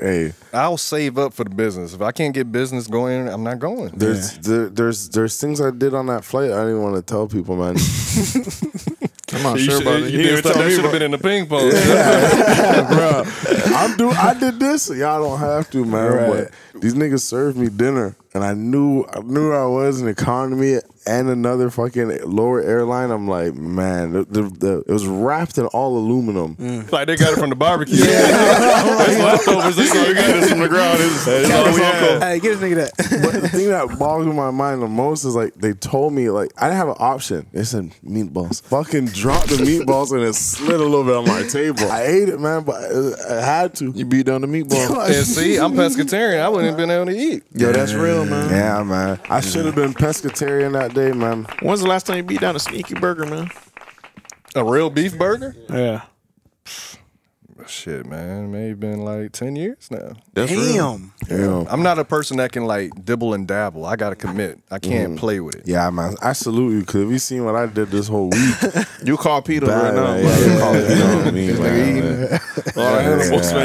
Hey, I'll save up for the business. If I can't get business going, I'm not going. There's there's things I did on that flight I didn't want to tell people, man. I'm not sure about it. You should have been in the ping pong. Yeah, bro. I did this. Y'all don't have to, man. Right. But these niggas served me dinner, and I knew I was in economy and another fucking lower airline. I'm like, man, it was wrapped in all aluminum. Mm. Like they got it from the barbecue. Yeah, it's leftovers. It's all we got this from the ground. Hey, give this nigga that. But the thing that boggles my mind the most is like they told me like I didn't have an option. They said meatballs. Fucking dropped the meatballs and it slid a little bit on my table. I ate it, man, but I had to. You beat down the meatballs. And see, I'm pescatarian. I wouldn't have been able to eat. Yo, that's real, man. Yeah, man. I should have been pescatarian that day, man. When's the last time you beat down a sneaky burger, man? A real beef burger? Yeah. Shit, man. Maybe been like 10 years now. That's Damn. I'm not a person that can like dibble and dabble. I got to commit. I can't play with it. Yeah, man. I salute you because if you seen what I did this whole week. You call Peter right now. You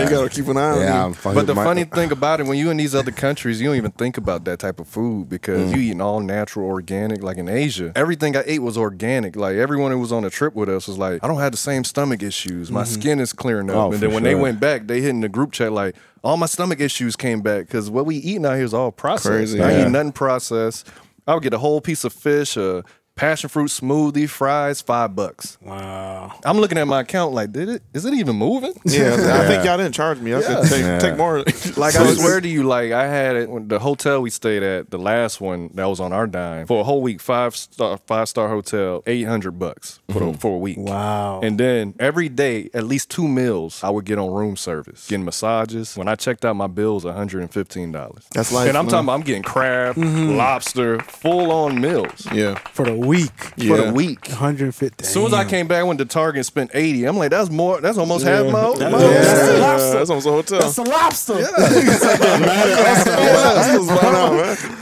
got to keep an eye on me. But the funny thing about it, when you in these other countries, you don't even think about that type of food because you eating all natural, organic. Like in Asia, everything I ate was organic. Like everyone who was on a trip with us was like, I don't have the same stomach issues. My skin is clearing up. And then when they went back, they hit in the group chat like, all my stomach issues came back because what we eating out here is all processed. Crazy, I eat nothing processed. I would get a whole piece of fish, a passion fruit smoothie, fries, $5. Wow. I'm looking at my account like, is it even moving? Yeah, I think y'all didn't charge me. I said, take more. Like, I swear to you, like, I had it when the hotel we stayed at, the last one that was on our dime, for a whole week, five-star hotel, $800 for a week. Wow. And then every day, at least 2 meals, I would get on room service, getting massages. When I checked out my bills, $115. That's like, and I'm talking about, I'm getting crab, lobster, full-on meals. Yeah. For the week. Yeah. For the week. 150. As soon as I came back, I went to Target and spent 80. I'm like, that's more. That's almost half my old. That's a lobster. That's almost a hotel. That's a lobster. Yeah.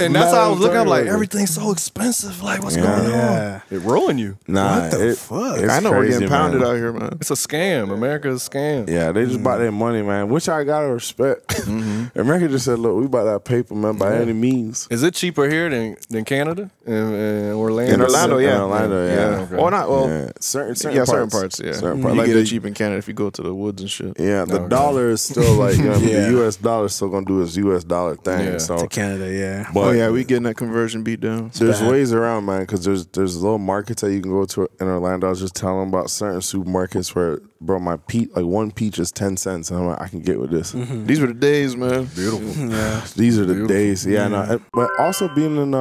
And that's how I was looking. I'm like, everything's so expensive. Like, what's going on? It ruined you. Nah. What the fuck? I know we're getting pounded out here, man. It's a scam. America's a scam. Yeah, they just bought their money, man, which I gotta respect. America just said, look, we bought that paper, man, by any means. Is it cheaper here than Canada and Orlando? Orlando, yeah. Okay. Or not, well, certain parts. Yeah, certain parts. You like get it cheap in Canada if you go to the woods and shit. Yeah, the dollar is still like, you know, the U.S. dollar is still going to do its U.S. dollar thing. Yeah. So, to Canada, yeah. But, oh, yeah, we getting that conversion beat down. There's ways around, man, because there's little markets that you can go to in Orlando. I was just telling them about certain supermarkets where, bro, my peach, like one peach is 10 cents. And I'm like, I can get with this. These were the days, man. Beautiful. Yeah. These are the days. Yeah, no, but also being in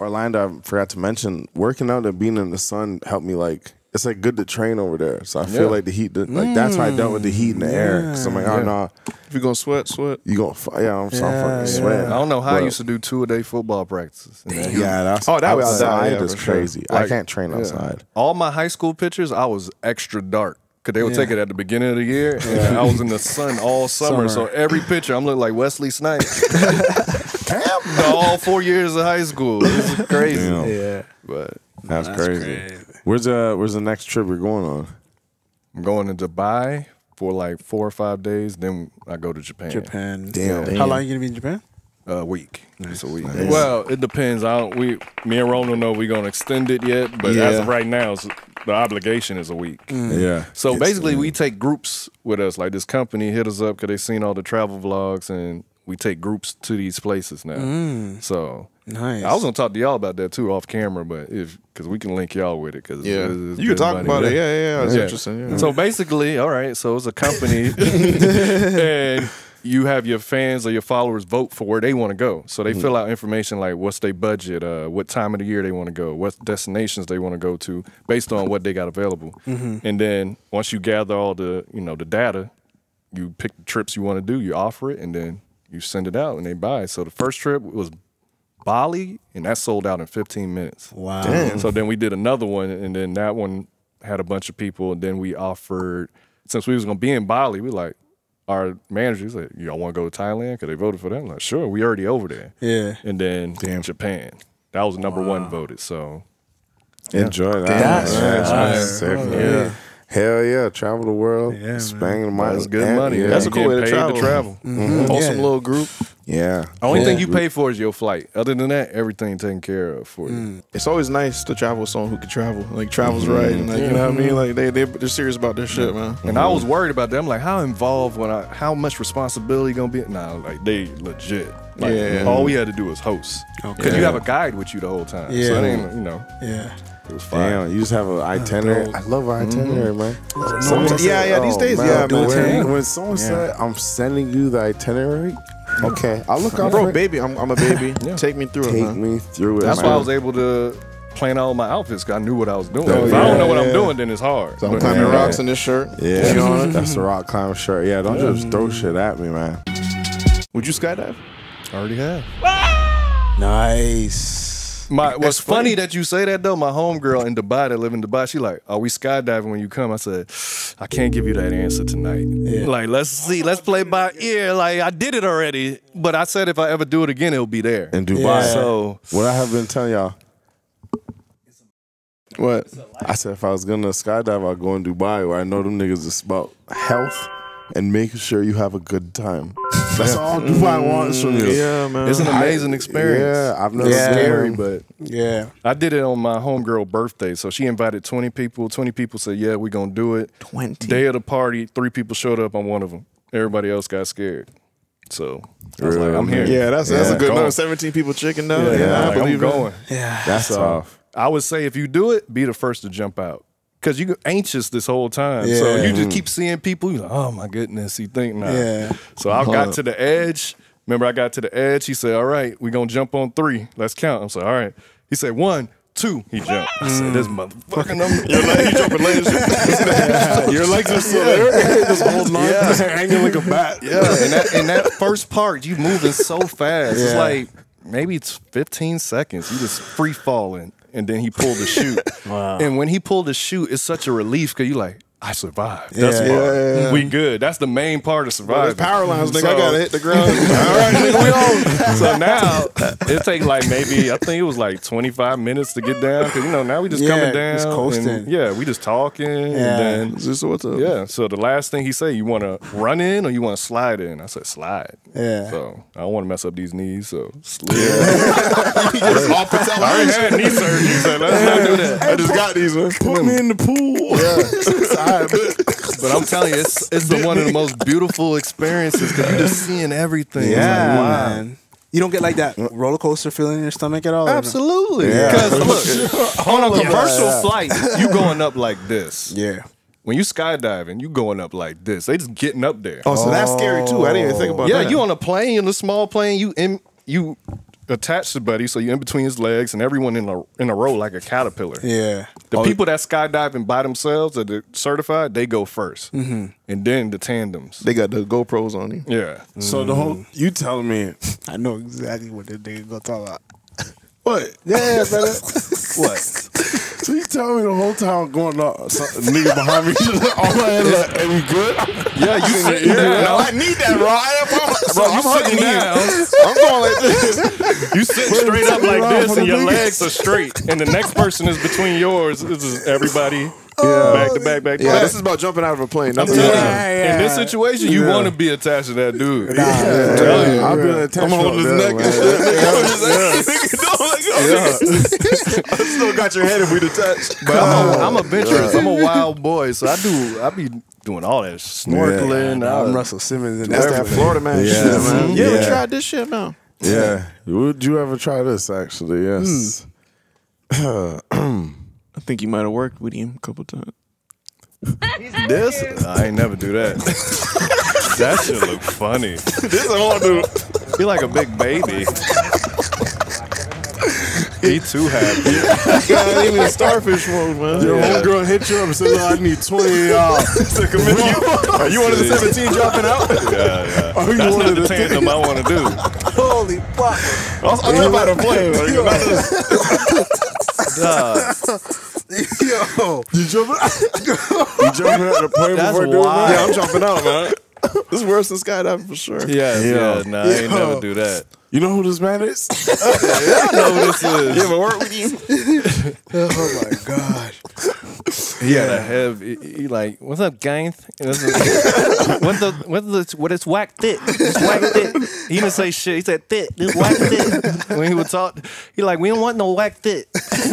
Orlando, I forgot to mention, working out and being in the sun helped me, like, it's like good to train over there. So I feel like the heat, like that's how I dealt with the heat in the air. Because I'm like, oh, no. If you're going to sweat, sweat. You're going to, I'm fucking sweating. I don't know how I used to do 2-a-day football practices. Yeah, that's, oh, that was outside is crazy. Like, I can't train outside. All my high school pictures, I was extra dark. They would take it at the beginning of the year. And I was in the sun all summer. So every picture, I'm looking like Wesley Snipes. All 4 years of high school. This is crazy. Damn. Yeah. But that's crazy. Where's the next trip you're going on? I'm going to Dubai for like 4 or 5 days. Then I go to Japan. Japan. Damn. How long are you going to be in Japan? A week. Nice. It's a week. Nice. Well, it depends. Me and Ron don't know if we're going to extend it yet. But as of right now, it's, the obligation is a week. Yeah. So basically, we take groups with us. Like this company hit us up because they seen all the travel vlogs, and we take groups to these places now. So nice. I was gonna talk to y'all about that too off camera, but because we can link y'all with it. Cause it's you can talk about it. Yeah, it's interesting. Yeah. So basically, all right. So it's a company, and you have your fans or your followers vote for where they want to go. So they fill out information like what's their budget, what time of the year they want to go, what destinations they want to go to based on what they got available. And then once you gather all the, you know, the data, you pick the trips you want to do, you offer it, and then you send it out and they buy. So the first trip was Bali, and that sold out in 15 minutes. Wow. Damn. So then we did another one, and then that one had a bunch of people, and then we offered, since we was going to be in Bali, we like, our manager, he's like, y'all want to go to Thailand? Because they voted for that. I'm like, sure, we already over there. Yeah. And then Japan. That was number one voted, so. Enjoy that. That's sick, man. Hell yeah, travel the world. Yeah, spang the money. That's good money. Yeah. That's a cool way to travel. Mm-hmm. Awesome little group. Yeah. Only thing you pay for is your flight. Other than that, everything taken care of for you. It's always nice to travel with someone who can travel. Like, travel's right. And like, you know what I mean? Like, they're serious about their shit, man. And I was worried about that. I'm like, how involved, how much responsibility going to be? Nah, like, they legit. Like, all we had to do was host. Because you have a guide with you the whole time. Yeah. So it ain't, you know. Yeah. It was fun. Damn, you just have an itinerary. I love an itinerary, man. These days, man. When someone said, I'm sending you the itinerary, okay, I'll look out for it. Baby, I'm a baby. Take me through it, man. Take me through it. That's why I was able to plan all my outfits, because I knew what I was doing. If I don't know what I'm doing, then it's hard. So I'm climbing rocks in this shirt. Yeah, you know, that's a rock climber shirt. Yeah, don't just throw shit at me, man. Would you skydive? I already have. Nice. What's funny that you say that, though, my homegirl in Dubai that live in Dubai, she like, are we skydiving when you come? I said, I can't give you that answer tonight. Yeah. Like, let's see. Let's play by ear. Like, I did it already, but I said if I ever do it again, it'll be there. In Dubai. Yeah. So what I have been telling y'all. What? I said if I was going to skydive, I'd go in Dubai, where I know them niggas is about health and making sure you have a good time. That's all Dubai wants from you. Yeah, man. It's an amazing experience. Yeah, I've never scary, but yeah. I did it on my homegirl birthday. So she invited 20 people. 20 people said, yeah, we're going to do it. 20. Day of the party, 3 people showed up on one of them. Everybody else got scared. So I was like, I'm here. Yeah, that's a good number. 17 people chicken though. Yeah, I believe I'm going. Yeah. That's tough. I would say if you do it, be the first to jump out. Because you're anxious this whole time. Yeah. So you just keep seeing people. You're like, oh, my goodness. He thinking that. Yeah. So I got to the edge. Remember, I got to the edge. He said, all right, we're going to jump on 3. Let's count. I'm like, all right. He said, 1, 2. He jumped. I said, this motherfucker number. You're jumping later. Your legs are still there. This whole line hanging like a bat. Yeah. And that first part, you moving so fast. Yeah. It's like maybe it's 15 seconds. You just free falling. And then he pulled the chute. Wow. And when he pulled the chute, it's such a relief because you're like, I survived. That's we good. That's the main part of surviving. Well, power lines, nigga. So, I gotta hit the ground. All right, nigga, we on. So now it takes like maybe, I think it was like 25 minutes to get down because you know now we just coming down. Just coasting. And, we just talking. And then just what's up. Yeah. So the last thing he said, you want to run in or you want to slide in? I said slide. Yeah. So I don't want to mess up these knees. So slid. I already had knee surgery, so let's not do that. I just got these ones. Put me in the pool. Yeah. But I'm telling you, it's the one of the most beautiful experiences because you're just seeing everything. Yeah, like, wow. Man. You don't get like that roller coaster feeling in your stomach at all? Absolutely. Because look, on a commercial flight, you going up like this. Yeah. When you skydiving, you going up like this. They just getting up there. Oh, so that's scary too. I didn't even think about that. Yeah, you on a plane, in a small plane, you attached to buddy, so you're in between his legs, and everyone in a row like a caterpillar. Yeah. The people that skydiving by themselves that are certified, they go first. Mm-hmm. And then the tandems. They got the GoPros on you. Yeah. Mm-hmm. So the whole, you telling me, I know exactly what this nigga gonna talk about. What? Yeah, brother. What? So you telling me the whole time going up, nigga behind me, all I had like, hey, we good? Yeah, you I need that, bro. I'm hugging down. I'm going like this. You sit straight up like this and your legs are straight. And the next person is between yours. This is everybody. Yeah. Back to back, back to back. This is about jumping out of a plane. I'm telling you. In this situation, you want to be attached to that dude. I'm telling you. I've been attached to his neck. I still got your head if we detached. But I'm adventurous. I'm a wild boy, so I be doing all that snorkeling. I'm Russell Simmons. And that's that Florida man shit, man. You ever tried this shit, man? Yeah. Would you ever try this, actually? Yes. I think you might have worked with him a couple times. This? I ain't never do that. That shit look funny. This is all dude. Be like a big baby. He too happy. Yeah, even the starfish one, man. Your homegirl hit you up and said, oh, I need 20 to commit you. Are you one of the 17 dropping out? Yeah. Are you that's one not of the tandem I want to do. Holy fuck. I'm about to play. Nah. Yo. You jumping out? You jumping out of the plane before doing that? Yeah, I'm jumping out, man. This is worse than skydiving for sure. Yeah, nah, I ain't never do that. You know who this man is? I know who this is. You ever work with you? Oh my god. Yeah, gotta have you like, what's up, gang? What is whack thick? It's whack thick. He didn't say shit. He said thick. This whack thick. When he would talk, he like, we don't want no whack thick.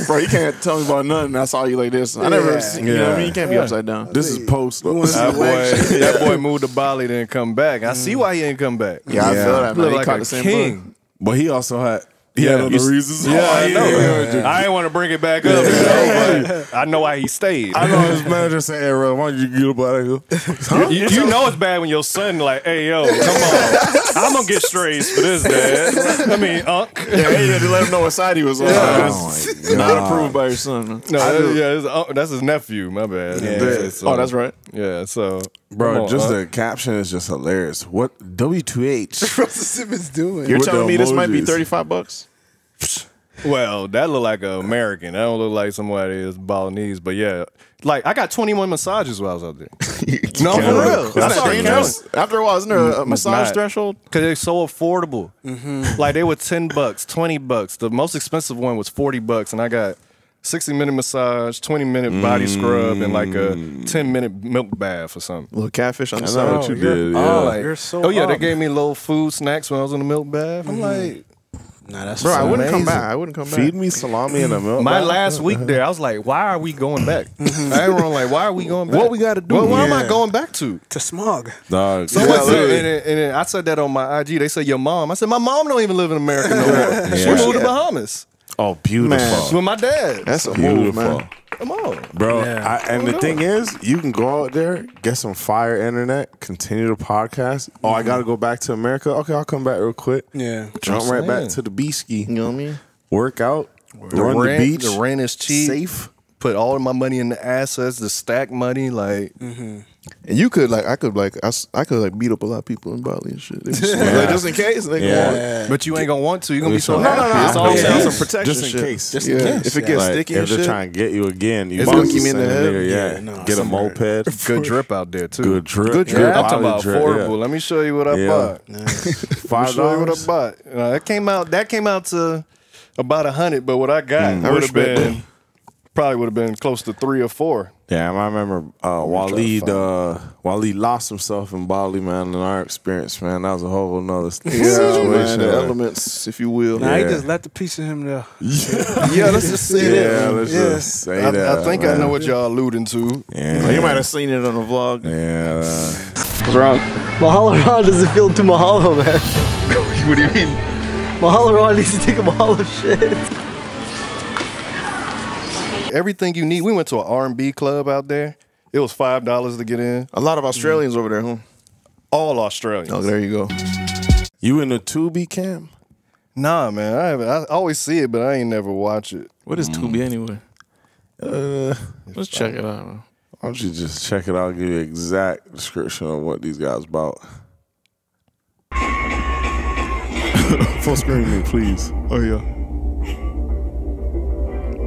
Bro, you can't tell me about nothing. I saw you like this. I never seen. You know what I mean? You can't be upside down. This is post. That boy moved to Bali, didn't come back. I see why he didn't come back. Yeah, I feel that. Man. He like caught the same king. But he also had. Yeah, other reasons. Yeah, I know. Yeah. I didn't want to bring it back up. You know, but I know why he stayed. I know his manager said, "Hey, bro, why don't you get up out of here?" Huh? You know it's bad when your son like, "Hey, yo, come on, I'm gonna get strays for this, dad." I mean, Unc. Yeah, you had to let him know what side he was on. Yeah. Oh, not approved by your son. Man. No, that's his nephew. My bad. Yeah. Oh, that's right. Yeah, so. Bro, the caption is just hilarious. What W2H? Russell Simmons doing? You're telling me this might be $35? Well, that look like an American. That don't look like somebody that's Balinese. But yeah, like I got 21 massages while I was out there. No, for real. That's all dangerous. After a while, isn't there a massage threshold? Because they're so affordable. Mm-hmm. Like they were $10, $20. The most expensive one was $40, and I got 60-minute massage, 20-minute body scrub, and like a 10-minute milk bath or something. A little catfish on the side. That's what you did. Yeah. Oh, like, you're so they gave me little food snacks when I was in the milk bath. I'm like, nah, that's amazing. I wouldn't come back. Feed me salami and a milk bath. My last week there, I was like, why are we going back? Everyone like, why are we going back? What we got to do? Well, where am I going back to? To smog. Dog. And I said that on my IG. They said, your mom. I said, my mom don't even live in America no more. She moved to Bahamas. Oh, beautiful. Man. With my dad. That's a beautiful move, man. Come on. Bro, yeah. The thing is, you can go out there, get some fire internet, continue the podcast. Oh, I got to go back to America. Okay, I'll come back real quick. Yeah. Jump right back to the B-ski. You know what I mean? Work out. Run the beach. The rent is cheap. Safe. Put all of my money in the assets, the stack money, like... Mm-hmm. And you could like, I could beat up a lot of people in Bali and shit. Like, just in case, but you ain't gonna want to. You are gonna be so happy. It's all some protection. Just in case. If it gets sticky and shit, if they're trying to get you again, you gonna keep me in the head. Get a moped. Good drip out there too. Good drip. Yeah, I'm talking about affordable. Yeah. Let me show you what I bought. $5. That came out to about $100. But what I got probably would have been close to $3 or $4. Yeah, I remember Waleed lost himself in Bali, man, in our experience, man. That was a whole nother situation. The elements, if you will. Nah, he just let the piece of him there. Yeah, let's just say that. Yeah, let's just say that. I think I know what y'all alluding to. Yeah. You might have seen it on the vlog. Yeah. What's wrong? Mahalo Ron doesn't feel too Mahalo, man. What do you mean? Mahalo Ron needs to take a Mahalo shit. Everything you need. We went to an R&B club out there. It was $5 to get in. A lot of Australians over there, huh? All Australians. Oh, there you go. You in the Tubi cam? Nah, man. I always see it, but I ain't never watch it. What is Tubi anyway? Let's check it out, man. Why don't you just check it out? I'll give you an exact description of what these guys about. Full screen me, please. Oh, yeah.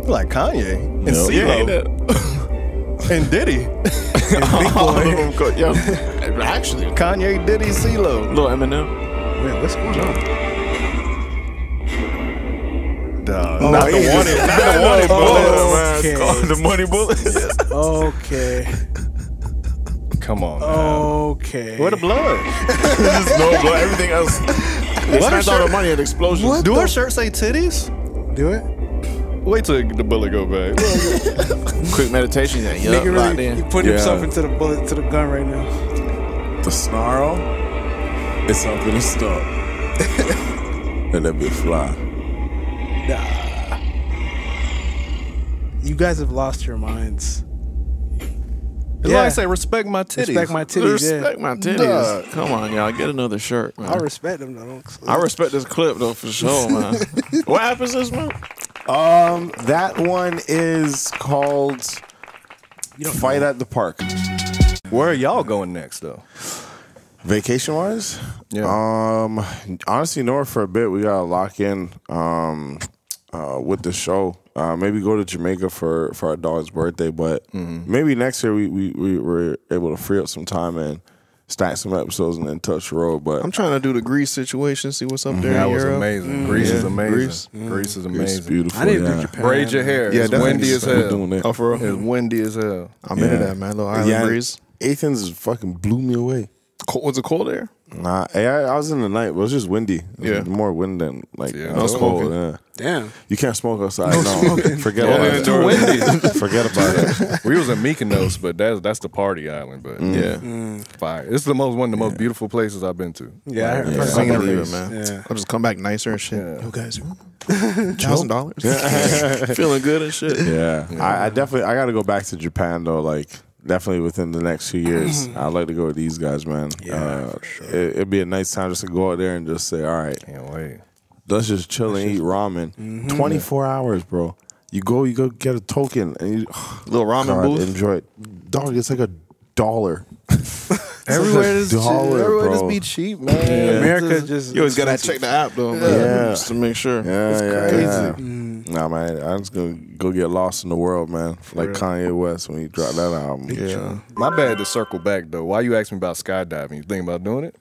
Like Kanye and CeeLo and Diddy. Actually, Kanye, Diddy, CeeLo, little Eminem. Man, what's going on? Not the wanted, not the money bullets. The money bullets. Okay. Come on. Okay. Where the blood? There's no blood. Everything else. They spent all the money at explosions. What? Do her shirt say titties? Do it. Wait till the bullet go back. Quick meditation. He put himself into the bullet, to the gun right now. The snarl is something to stop. And that be fly. Nah. You guys have lost your minds. It's like I say, respect my titties. Respect my titties. Respect my titties. Duh. Come on, y'all. Get another shirt, man. I respect them, though. I respect this clip, though, for sure, man. What happens this month? That one is called Fight at the Park. Where are y'all going next, though? Vacation-wise? Yeah. Honestly, nowhere for a bit. We got to lock in with the show. Maybe go to Jamaica for our dog's birthday, but maybe next year we were able to free up some time and stack some episodes and then touch the road. But I'm trying to do the Greece situation, see what's up there. That was amazing. Greece is amazing. Greece is amazing. Greece is beautiful. I didn't do Japan. Braid your hair. Yeah, it's windy as hell. Oh, for real? It's windy as hell. I'm into that, man. Little island breeze. Athens fucking blew me away. Was it cold there? Nah, I was in the night, but it was just windy. Yeah, more wind than like no smoking. Yeah. Damn, you can't smoke outside. No, forget about it. Too windy. Forget about it. We was in Mykonos, but that's the party island. But fire. It's the most one of the most beautiful places I've been to. Yeah, like, I believe it, man. I'll just come back nicer and shit. Yeah. Yo guys, $1,000. Feeling good and shit. Yeah. I got to go back to Japan though. Like. Definitely within the next few years, I'd like to go with these guys, man. Yeah, for sure. It'd be a nice time just to go out there and just say, all right, can't wait. Let's just chill and eat ramen. 24 hours, bro. You go get a token and little ramen booth. Enjoy it. Dog, it's like $1. Everywhere just be cheap, man. Yeah. America just you always gotta check the app though, man. Yeah. Just to make sure. Yeah, it's crazy. Nah, man, I'm just gonna go get lost in the world, man. Like Kanye West when he dropped that album. Yeah. My bad to circle back though. Why you asking me about skydiving? You thinking about doing it?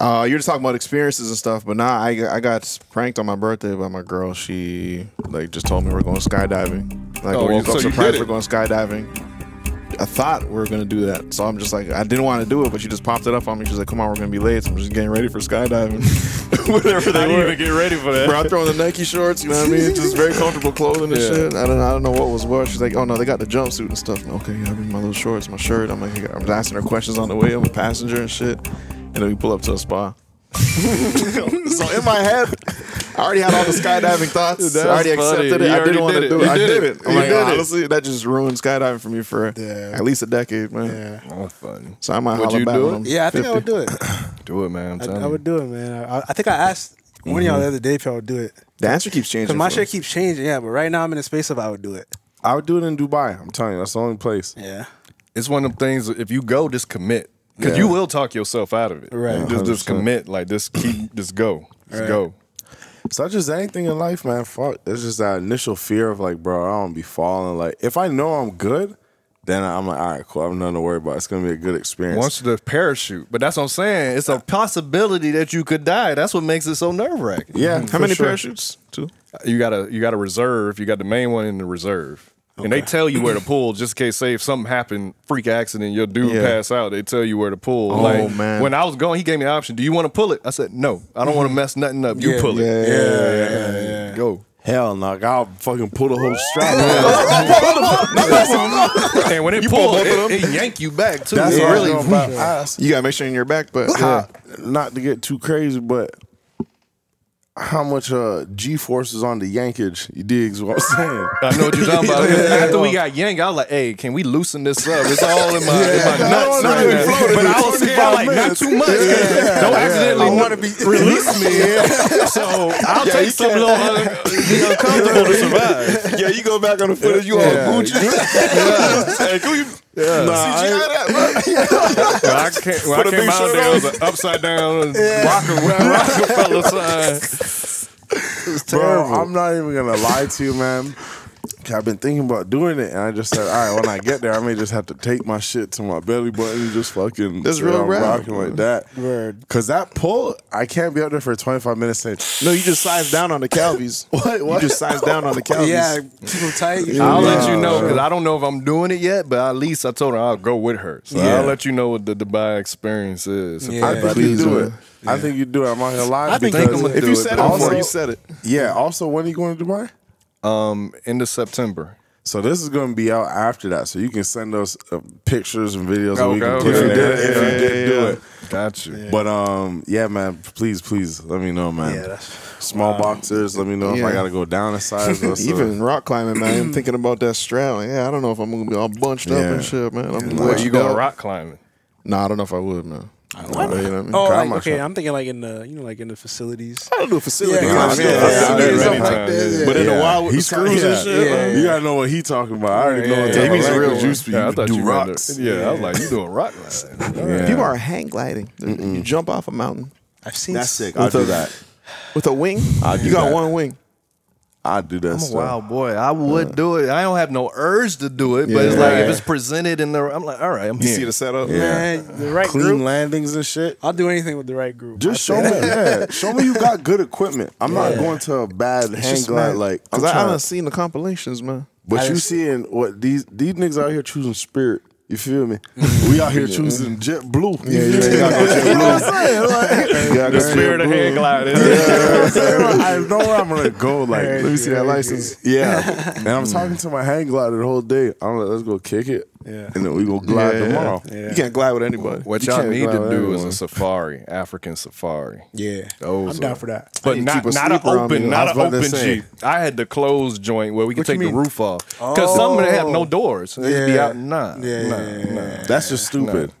You're just talking about experiences and stuff, but nah, I got pranked on my birthday by my girl. She like just told me we're going skydiving. Like I woke up surprised we're going skydiving. I thought we were going to do that. So I'm just like, I didn't want to do it, but she just popped it up on me. She's like, come on, we're going to be late. So I'm just getting ready for skydiving. Whatever they were. I didn't even get ready for that. Bro, I'm throwing the Nike shorts, you know what I mean? Just very comfortable clothing and shit. I don't know what was what. She's like, oh, no, they got the jumpsuit and stuff. And okay, I mean, my little shorts, my shirt. I'm like, I'm asking her questions on the way. I'm a passenger and shit. And then we pull up to a spa. So in my head, I already had all the skydiving thoughts. I already accepted it. I didn't want to do it. I did it. I'm like, honestly, that just ruined skydiving for me for at least a decade, man. Yeah. Oh, funny. So I might holler back on them. Yeah, I think I would do it. Do it, man. I'm telling you. I would do it, man. I think I asked one of y'all the other day if y'all would do it. The answer keeps changing. Because my shit keeps changing, yeah. But right now I'm in a space of I would do it. I would do it in Dubai. I'm telling you, that's the only place. Yeah. It's one of them things. If you go, just commit. Because you will talk yourself out of it. Right. Just commit. Like, just keep, just go. Just go. So just anything in life, man, fuck. It's just that initial fear of like, bro, I don't be falling. Like, if I know I'm good, then I'm like, all right, cool. I have nothing to worry about. It's going to be a good experience. Once the parachute. But that's what I'm saying. It's a possibility that you could die. That's what makes it so nerve-wracking. Yeah. How many parachutes? 2. You got a reserve. You got the main one in the reserve. Okay. And they tell you where to pull just in case, say, if something happened, freak accident, your dude pass out, they tell you where to pull. Oh, like, man. When I was going, he gave me the option, do you want to pull it? I said, no, I don't want to mess nothing up. You pull it. Yeah. Go. Hell no, I'll fucking pull the whole strap. And when it pulls, it yank you back, too. That's really you got to make sure in your back, but not to get too crazy, but... how much G-force is on the yankage. You digs what I'm saying? I know what you're talking about. After we got yanked, I was like, hey, can we loosen this up? It's all in my, in my nuts. But I was scared, like, not too much. Don't accidentally want to be release me. So I'll take some little uncomfortable to survive. Yeah, you go back on the footage, you all Gucci. Hey, can we... Yeah. Nah, I came out there, it was an upside down Rockefeller sign. Bro, I'm not even gonna lie to you, man. I've been thinking about doing it, and I just said, all right, when I get there, I may just have to take my shit to my belly button and just fucking rocking like that. Because that pull, I can't be up there for 25 minutes saying, no, you just size down on the calvies. What? You just size down on the calvies. Yeah, keep them tight. I'll let you know, because I don't know if I'm doing it yet, but at least I told her I'll go with her. So I'll let you know what the Dubai experience is. Yeah. I'd probably do it. I think you do it. I'm not gonna lie. I think if you said it before, you said it. Yeah, also, when are you going to Dubai? End of September. So this is going to be out after that. So you can send us pictures and videos. And we can if you did do it. Got you. Yeah. But yeah, man, please let me know, man. Yeah, small boxers, let me know if I got to go down a size. Even rock climbing, man. I'm thinking about that strap. Yeah, I don't know if I'm going to be all bunched up and shit, man. You going rock climbing? Nah, I don't know if I would, man. What? You know what I mean? Oh, like, okay. I'm thinking like in the in the facilities. I don't do facilities. But in the wild with the screws and shit. Yeah. You gotta know what he talking about. I already know what he's a real juice. I thought you rocks. Yeah, I was like, you doing rock gliding. People are hang gliding. You jump off a mountain. I've seen that. That's sick. I'll do that with a wing. You got one wing. I do that stuff. I'm a wild boy. I would do it. I don't have no urge to do it, but it's like if it's presented in the, I'm like, all right, I'm here. You see the setup? Yeah. Man, the right clean group. Landings and shit. I'll do anything with the right group. Just show me, show me you got good equipment. I'm not going to a bad hang glide, like, because I haven't seen the compilations, man. But you seeing what these niggas out here choosing Spirit. You feel me? We out here choosing JetBlue. Yeah, the Spirit of hand gliding. I know where I'm gonna go. Like, let me see that license. Yeah, and I'm talking to my hang glider the whole day. I'm like, let's go kick it. Yeah, and then we gonna glide tomorrow. Yeah. You can't glide with anybody. What y'all need to do is a safari, African safari. Yeah, those I'm down for that. But not an open Jeep. I had the closed joint where we could take the roof off because some of them have no doors. They be out nah. That's just stupid.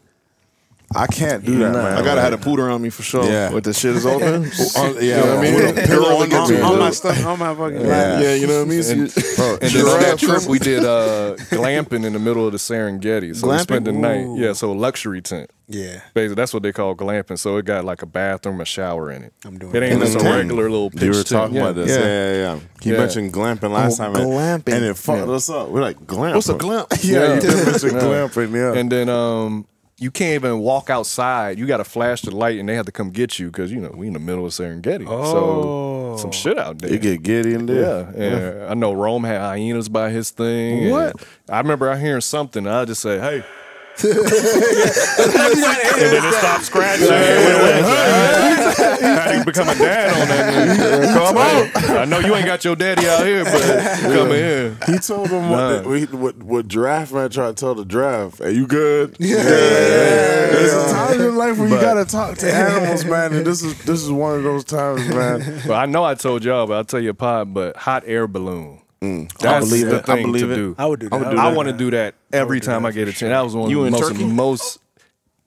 I can't do that, man. I gotta have a pooter on me for sure. Yeah. With the shit is open. You know what I mean? All my stuff, all my fucking life. Yeah, you know what I mean? And that trip we did glamping in the middle of the Serengeti. So glamping? We spent the night. Yeah, so a luxury tent. Yeah. Basically, that's what they call glamping. So it got like a bathroom, a shower in it. I'm doing it. It ain't just a regular little pitch tent. You were talking about this. Yeah. He mentioned glamping last time. Glamping. And it fucked us up. We're like, glamp. What's a glamp? Yeah, you did mention glamping, And then, you can't even walk outside. You got to flash the light, and they have to come get you because, you know, we in the middle of Serengeti. Oh. So some shit out there. It get giddy in there. Yeah. I know Rome had hyenas by his thing. What? I remember hearing something, and I just say, hey. And then it stopped scratching. Now you become a dad on that. Come on. I know you ain't got your daddy out here, but come here. He told him what giraffe man tried to tell the giraffe. Hey, you good? Yeah. There's a time in your life where you gotta talk to animals, man. And this is one of those times, man. But I know I told y'all, but I'll tell you, but hot air balloon. That's the thing to do. I would do that. I want to do that every time I get a chance. That was one of the most.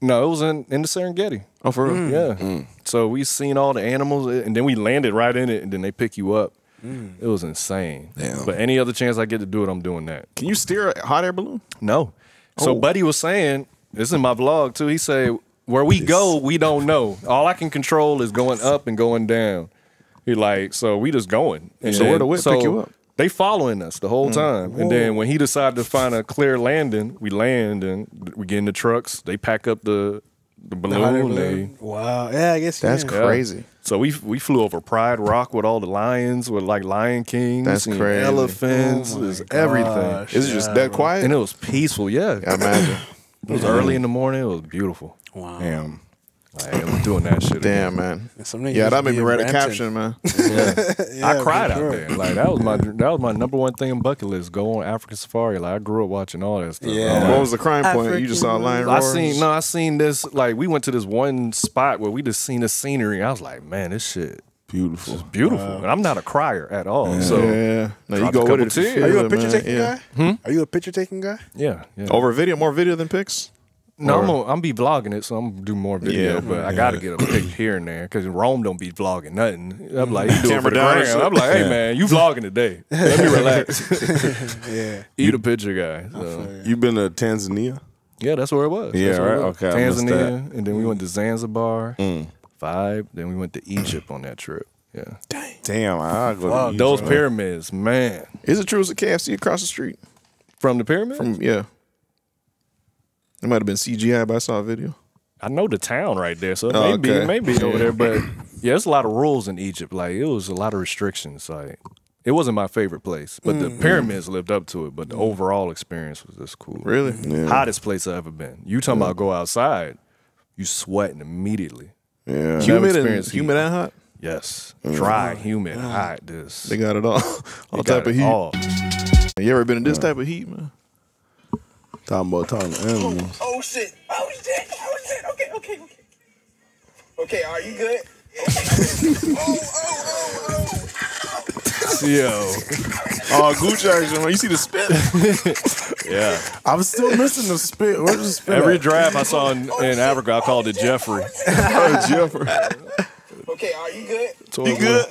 No, it was in the Serengeti. Oh, for real? Yeah. So we seen all the animals, and then we landed right in it, and then they pick you up. It was insane. Damn. But any other chance I get to do it, I'm doing that. Can you steer a hot air balloon? No. Oh. So Buddy was saying, this is in my vlog too, he said, where we go, we don't know. All I can control is going up and going down. He like, so we just going. And so where the whip pick you up? They following us the whole time. Whoa. And then when he decided to find a clear landing, we land and we get in the trucks. They pack up the balloon. Wow. Yeah, I guess that's crazy. So we flew over Pride Rock with all the lions, with like Lion Kings. That's crazy. Elephants. Oh, is everything. It's just that quiet? And it was peaceful, I imagine. It was early in the morning. It was beautiful. Wow. Damn. Like, I'm doing that shit. Damn, again, man. Yeah, that made me write a caption, man. I cried out there. Like that was my #1 thing on bucket list. Go on African safari. Like I grew up watching all that stuff. Yeah. What was the crime point? You just saw lion roars? I seen this. Like we went to this one spot where we just seen the scenery. I was like, man, this shit. Beautiful. It's beautiful. Wow. And I'm not a crier at all. Yeah. So no, you go with it. Are you a picture taking guy? Are you a picture taking guy? Yeah. Over video, more video than pics? No, I'm be vlogging it, so I'm gonna do more video. But I gotta get a pic here and there because Rome don't be vlogging nothing. I'm like, you doing for the gram. I'm like, hey man, you vlogging today? Let me relax. You a picture guy. So. You been to Tanzania? Yeah, that's where it was. Yeah, right. Okay, Tanzania, and then we went to Zanzibar. Vibe. Then we went to Egypt on that trip. Yeah. Damn. I go to Egypt, those pyramids, man. Is it true it's a KFC across the street from the pyramids? Yeah. It might have been CGI, but I saw a video. I know the town right there, so maybe over there. But yeah, there's a lot of rules in Egypt. Like it was a lot of restrictions. Like it wasn't my favorite place, but the pyramids lived up to it. But the overall experience was just cool. Really, hottest place I've ever been. You talking about go outside, you sweating immediately. Yeah, humid and hot. Yes, dry, humid, hot. This they got it all. All type of heat. You ever been in this type of heat, man? Talking about animals. Oh shit! Oh shit! Oh shit! Okay. Okay, are you good? Oh. Yo. Oh, Gucci action, man. You see the spit? Yeah. I'm still missing the spit. Where's the spit? Every draft I saw in Africa, I called it Jeffrey. Jeffrey. Okay, are you good? You good?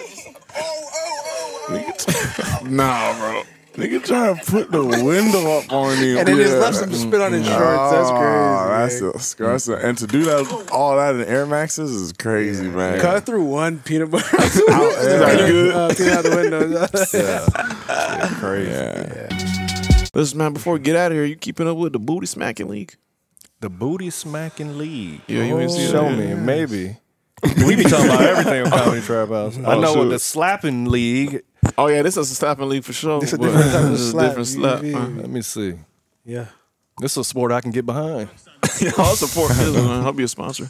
Oh. Nah, bro. Nigga trying to put the window up on you. And then just left some spit on his shorts. That's crazy. That's and to do that, all that in Air Maxes is crazy, man. Cut through one peanut butter. That's good. Peanut out the window. Yeah. Crazy. Yeah. Listen, man, before we get out of here, you keeping up with the Booty Smacking League? The Booty Smacking League. Yeah, you ain't seen that. Show me. Maybe. We be talking about everything on Comedy Trap House. I know with the Slapping League. Oh, yeah, this is a slapping league for sure. This is a different type of slap. Let me see. Yeah. This is a sport I can get behind. I'll support this one. I'll be a sponsor.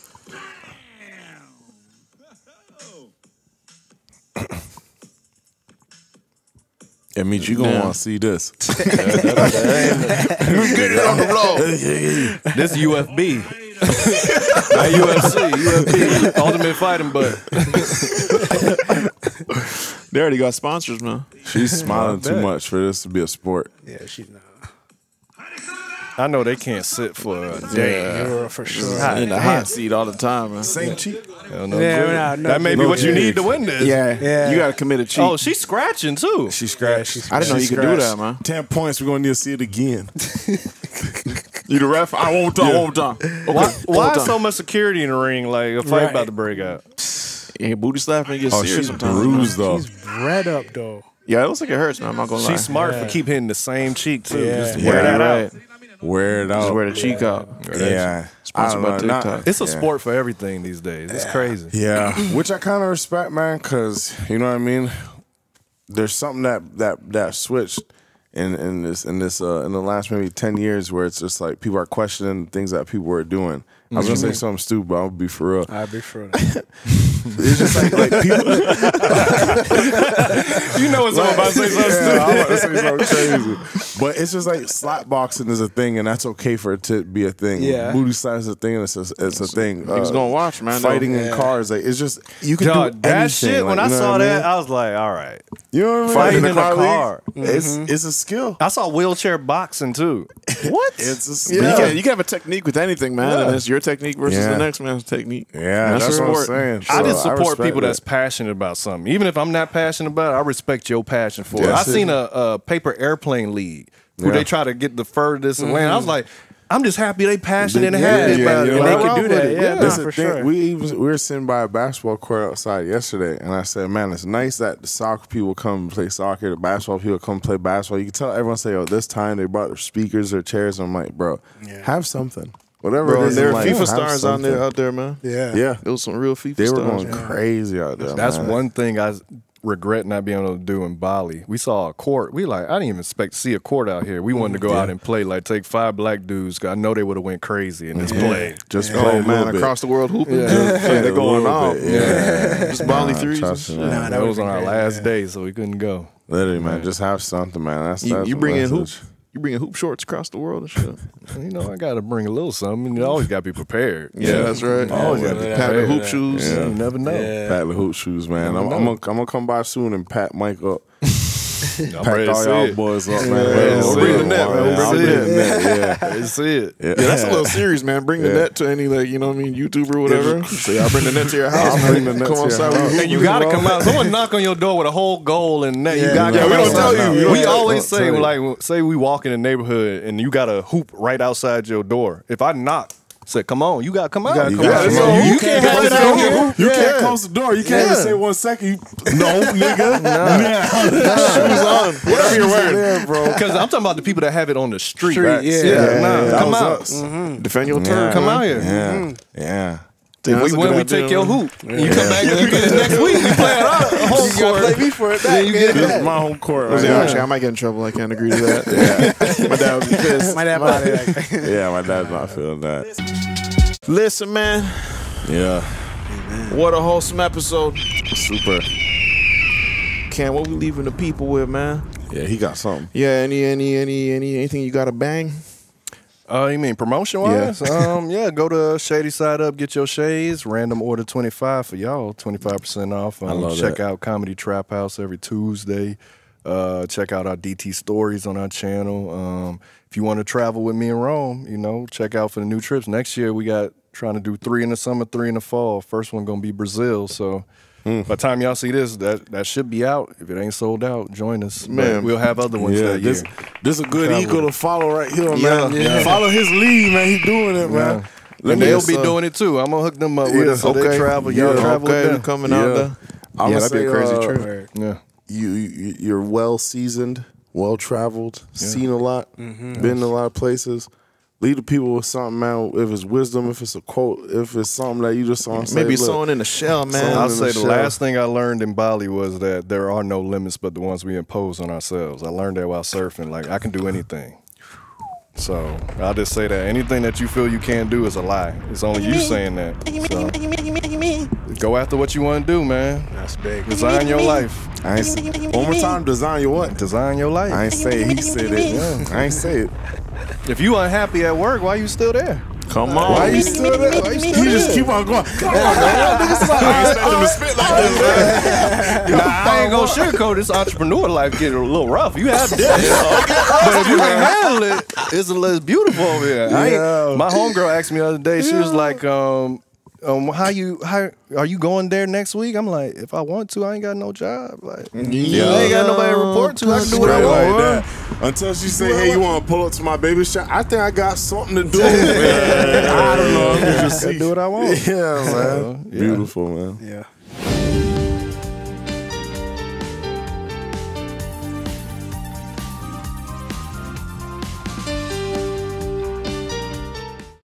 That means you're going to want to see this. Get it on the road. This UFB. Not UFC. UFB. Ultimate Fighting Butt. They already got sponsors, man. She's smiling too much for this to be a sport. Yeah, she's not. I know they can't sit for a day. For sure. In the hot seat all the time, man. Same cheek. No, that may be what you need to win this. Yeah. You got to commit a cheat. Oh, she's scratching, too. She scratched. Yeah, I didn't know you could do that, man. 10 points. We're going to need to see it again. You the ref? I won't talk. Okay. Why so much security in the ring? Like, a fight about to break out. Yeah, booty slapping gets serious sometimes. She's bruised, though. She's red up, though. Yeah, it looks like it hurts, man. I'm not going to lie. She's smart for keep hitting the same cheek, too. Yeah. Just wear that out. Wear it out. Just wear the cheek out. Yeah. Sponsored by TikTok. It's a sport for everything these days. It's crazy. Yeah. Which I kind of respect, man, because, you know what I mean? There's something that switched in the last maybe 10 years where it's just like people are questioning things that people were doing. I was gonna say something stupid, but I'll be for real. I'll be for real. It's just like people. You know what I'm about to say something stupid. I'm about to say something crazy. But it's just like slap boxing is a thing, and that's okay for it to be a thing. Yeah. Booty slap is a thing, and it's a thing. He's gonna watch, man. Fighting in cars, like it's just you can do that anything. Shit. Like, when I saw that, I was like, all right. You know what I mean? Fighting in a car. It's a skill. I saw wheelchair boxing too. What? It's a skill. You can have a technique with anything, man, and it's your technique versus the next man's technique. Yeah, that's what I'm saying. So I just support people that's passionate about something. Even if I'm not passionate about it, I respect your passion for it. I seen a paper airplane league where they try to get the furthest and land. I was like, I'm just happy they passionate and happy about it. And they can do that. Yeah, that's the thing. We were sitting by a basketball court outside yesterday, and I said, man, it's nice that the soccer people come play soccer, the basketball people come play basketball. You can tell everyone say, oh, this time they brought their speakers or chairs. I'm like, bro, have something. Whatever. Bro, there are FIFA stars out there, man. Yeah. There was some real FIFA stars. They were going crazy out there. That's one thing I regret not being able to do in Bali. We saw a court. I didn't even expect to see a court out here. We wanted to go out and play, like take 5 black dudes. I know they would have went crazy in this play. Just play, man, across the world hooping. They're going off. Just Bali threes. That was on our last day, so we couldn't go. Literally, man, just have something, man. That's you bring in hoops. You bringing hoop shorts across the world and shit. You know, I got to bring a little something. You always got to be prepared. Yeah, that's right. Always got to be pat the hoop shoes. Yeah. You never know. Pat the hoop shoes, man. I'm going to come by soon and pat Mike up. Pack all y'all boys up, man. Bring the net, man. Bring the net. That's a little serious, man. Bring the net to any, like, you know what I mean, YouTuber or whatever. So y'all bring the net to your house. Bring the net to your house. And you gotta come out. Someone knock on your door with a whole goal and net. You gotta come out. We don't tell you. We always say, like, say we walk in the neighborhood and you got a hoop right outside your door. If I knock, said, come on, you gotta come out. You can't have it out here. You can't close the door. You can't even say 1 second. No, nigga. Shoes on. Whatever you're wearing, bro. Because I'm talking about the people that have it on the street. Come out. Defend your turn. Come out here. When we take your hoop, you come back and you get it next week. You play it out. Home court. You gotta play me for it back. This is my home court. Actually, I might get in trouble. I can't agree to that. My dad would be pissed. My dad's not feeling that. Listen, man. What a wholesome episode. Super. Cam, what we leaving the people with, man? Yeah, he got something. Yeah, anything you gotta bang? You mean promotion-wise? Go to Shady Side Up, get your shades. Random Order 25 for y'all, 25% off. I love check that. Out Comedy Trap House every Tuesday. Check out our DT stories on our channel. If you want to travel with me in Rome, you know, check out for the new trips. Next year we got trying to do 3 in the summer, 3 in the fall. First one going to be Brazil, so... By the time y'all see this, that should be out. If it ain't sold out, join us. Man, but we'll have other ones that year. This is a good eagle to follow right here, man. Yeah. Follow his lead, man. He's doing it, man. And they'll be doing it too. I'm gonna hook them up with us. So they travel. Y'all travel with them. Coming out there. Yeah, that'd be a crazy trip. Yeah. You're well seasoned, well traveled, seen a lot, been in a lot of places. Leave the people with something, man. If it's wisdom, if it's a quote, if it's something that you just saw. Maybe sewing in the shell, man. I'll say the last thing I learned in Bali was that there are no limits but the ones we impose on ourselves. I learned that while surfing. Like, I can do anything. So I'll just say that anything that you feel you can't do is a lie. It's only you saying that. So, go after what you want to do, man. That's big. Design your life. I ain't, one more time, design your what? Design your life. I ain't say it. He said it. Yeah. I ain't say it. If you unhappy at work, why you still there? Come on. Why you still there? You just keep on going. Come on, man. I ain't going to sugarcoat this entrepreneur life getting a little rough. You have this. But if you can handle it, it's a little beautiful over here. Yeah. My homegirl asked me the other day, she was like, how are you going there next week? I'm like, if I want to, I ain't got no job. Like, I ain't got nobody to report to. I can do what I want. Like that. Until she say, hey, you want to pull up to my baby shop? I think I got something to do. I don't know. I can do what I want. Yeah, man. Beautiful, man. Yeah.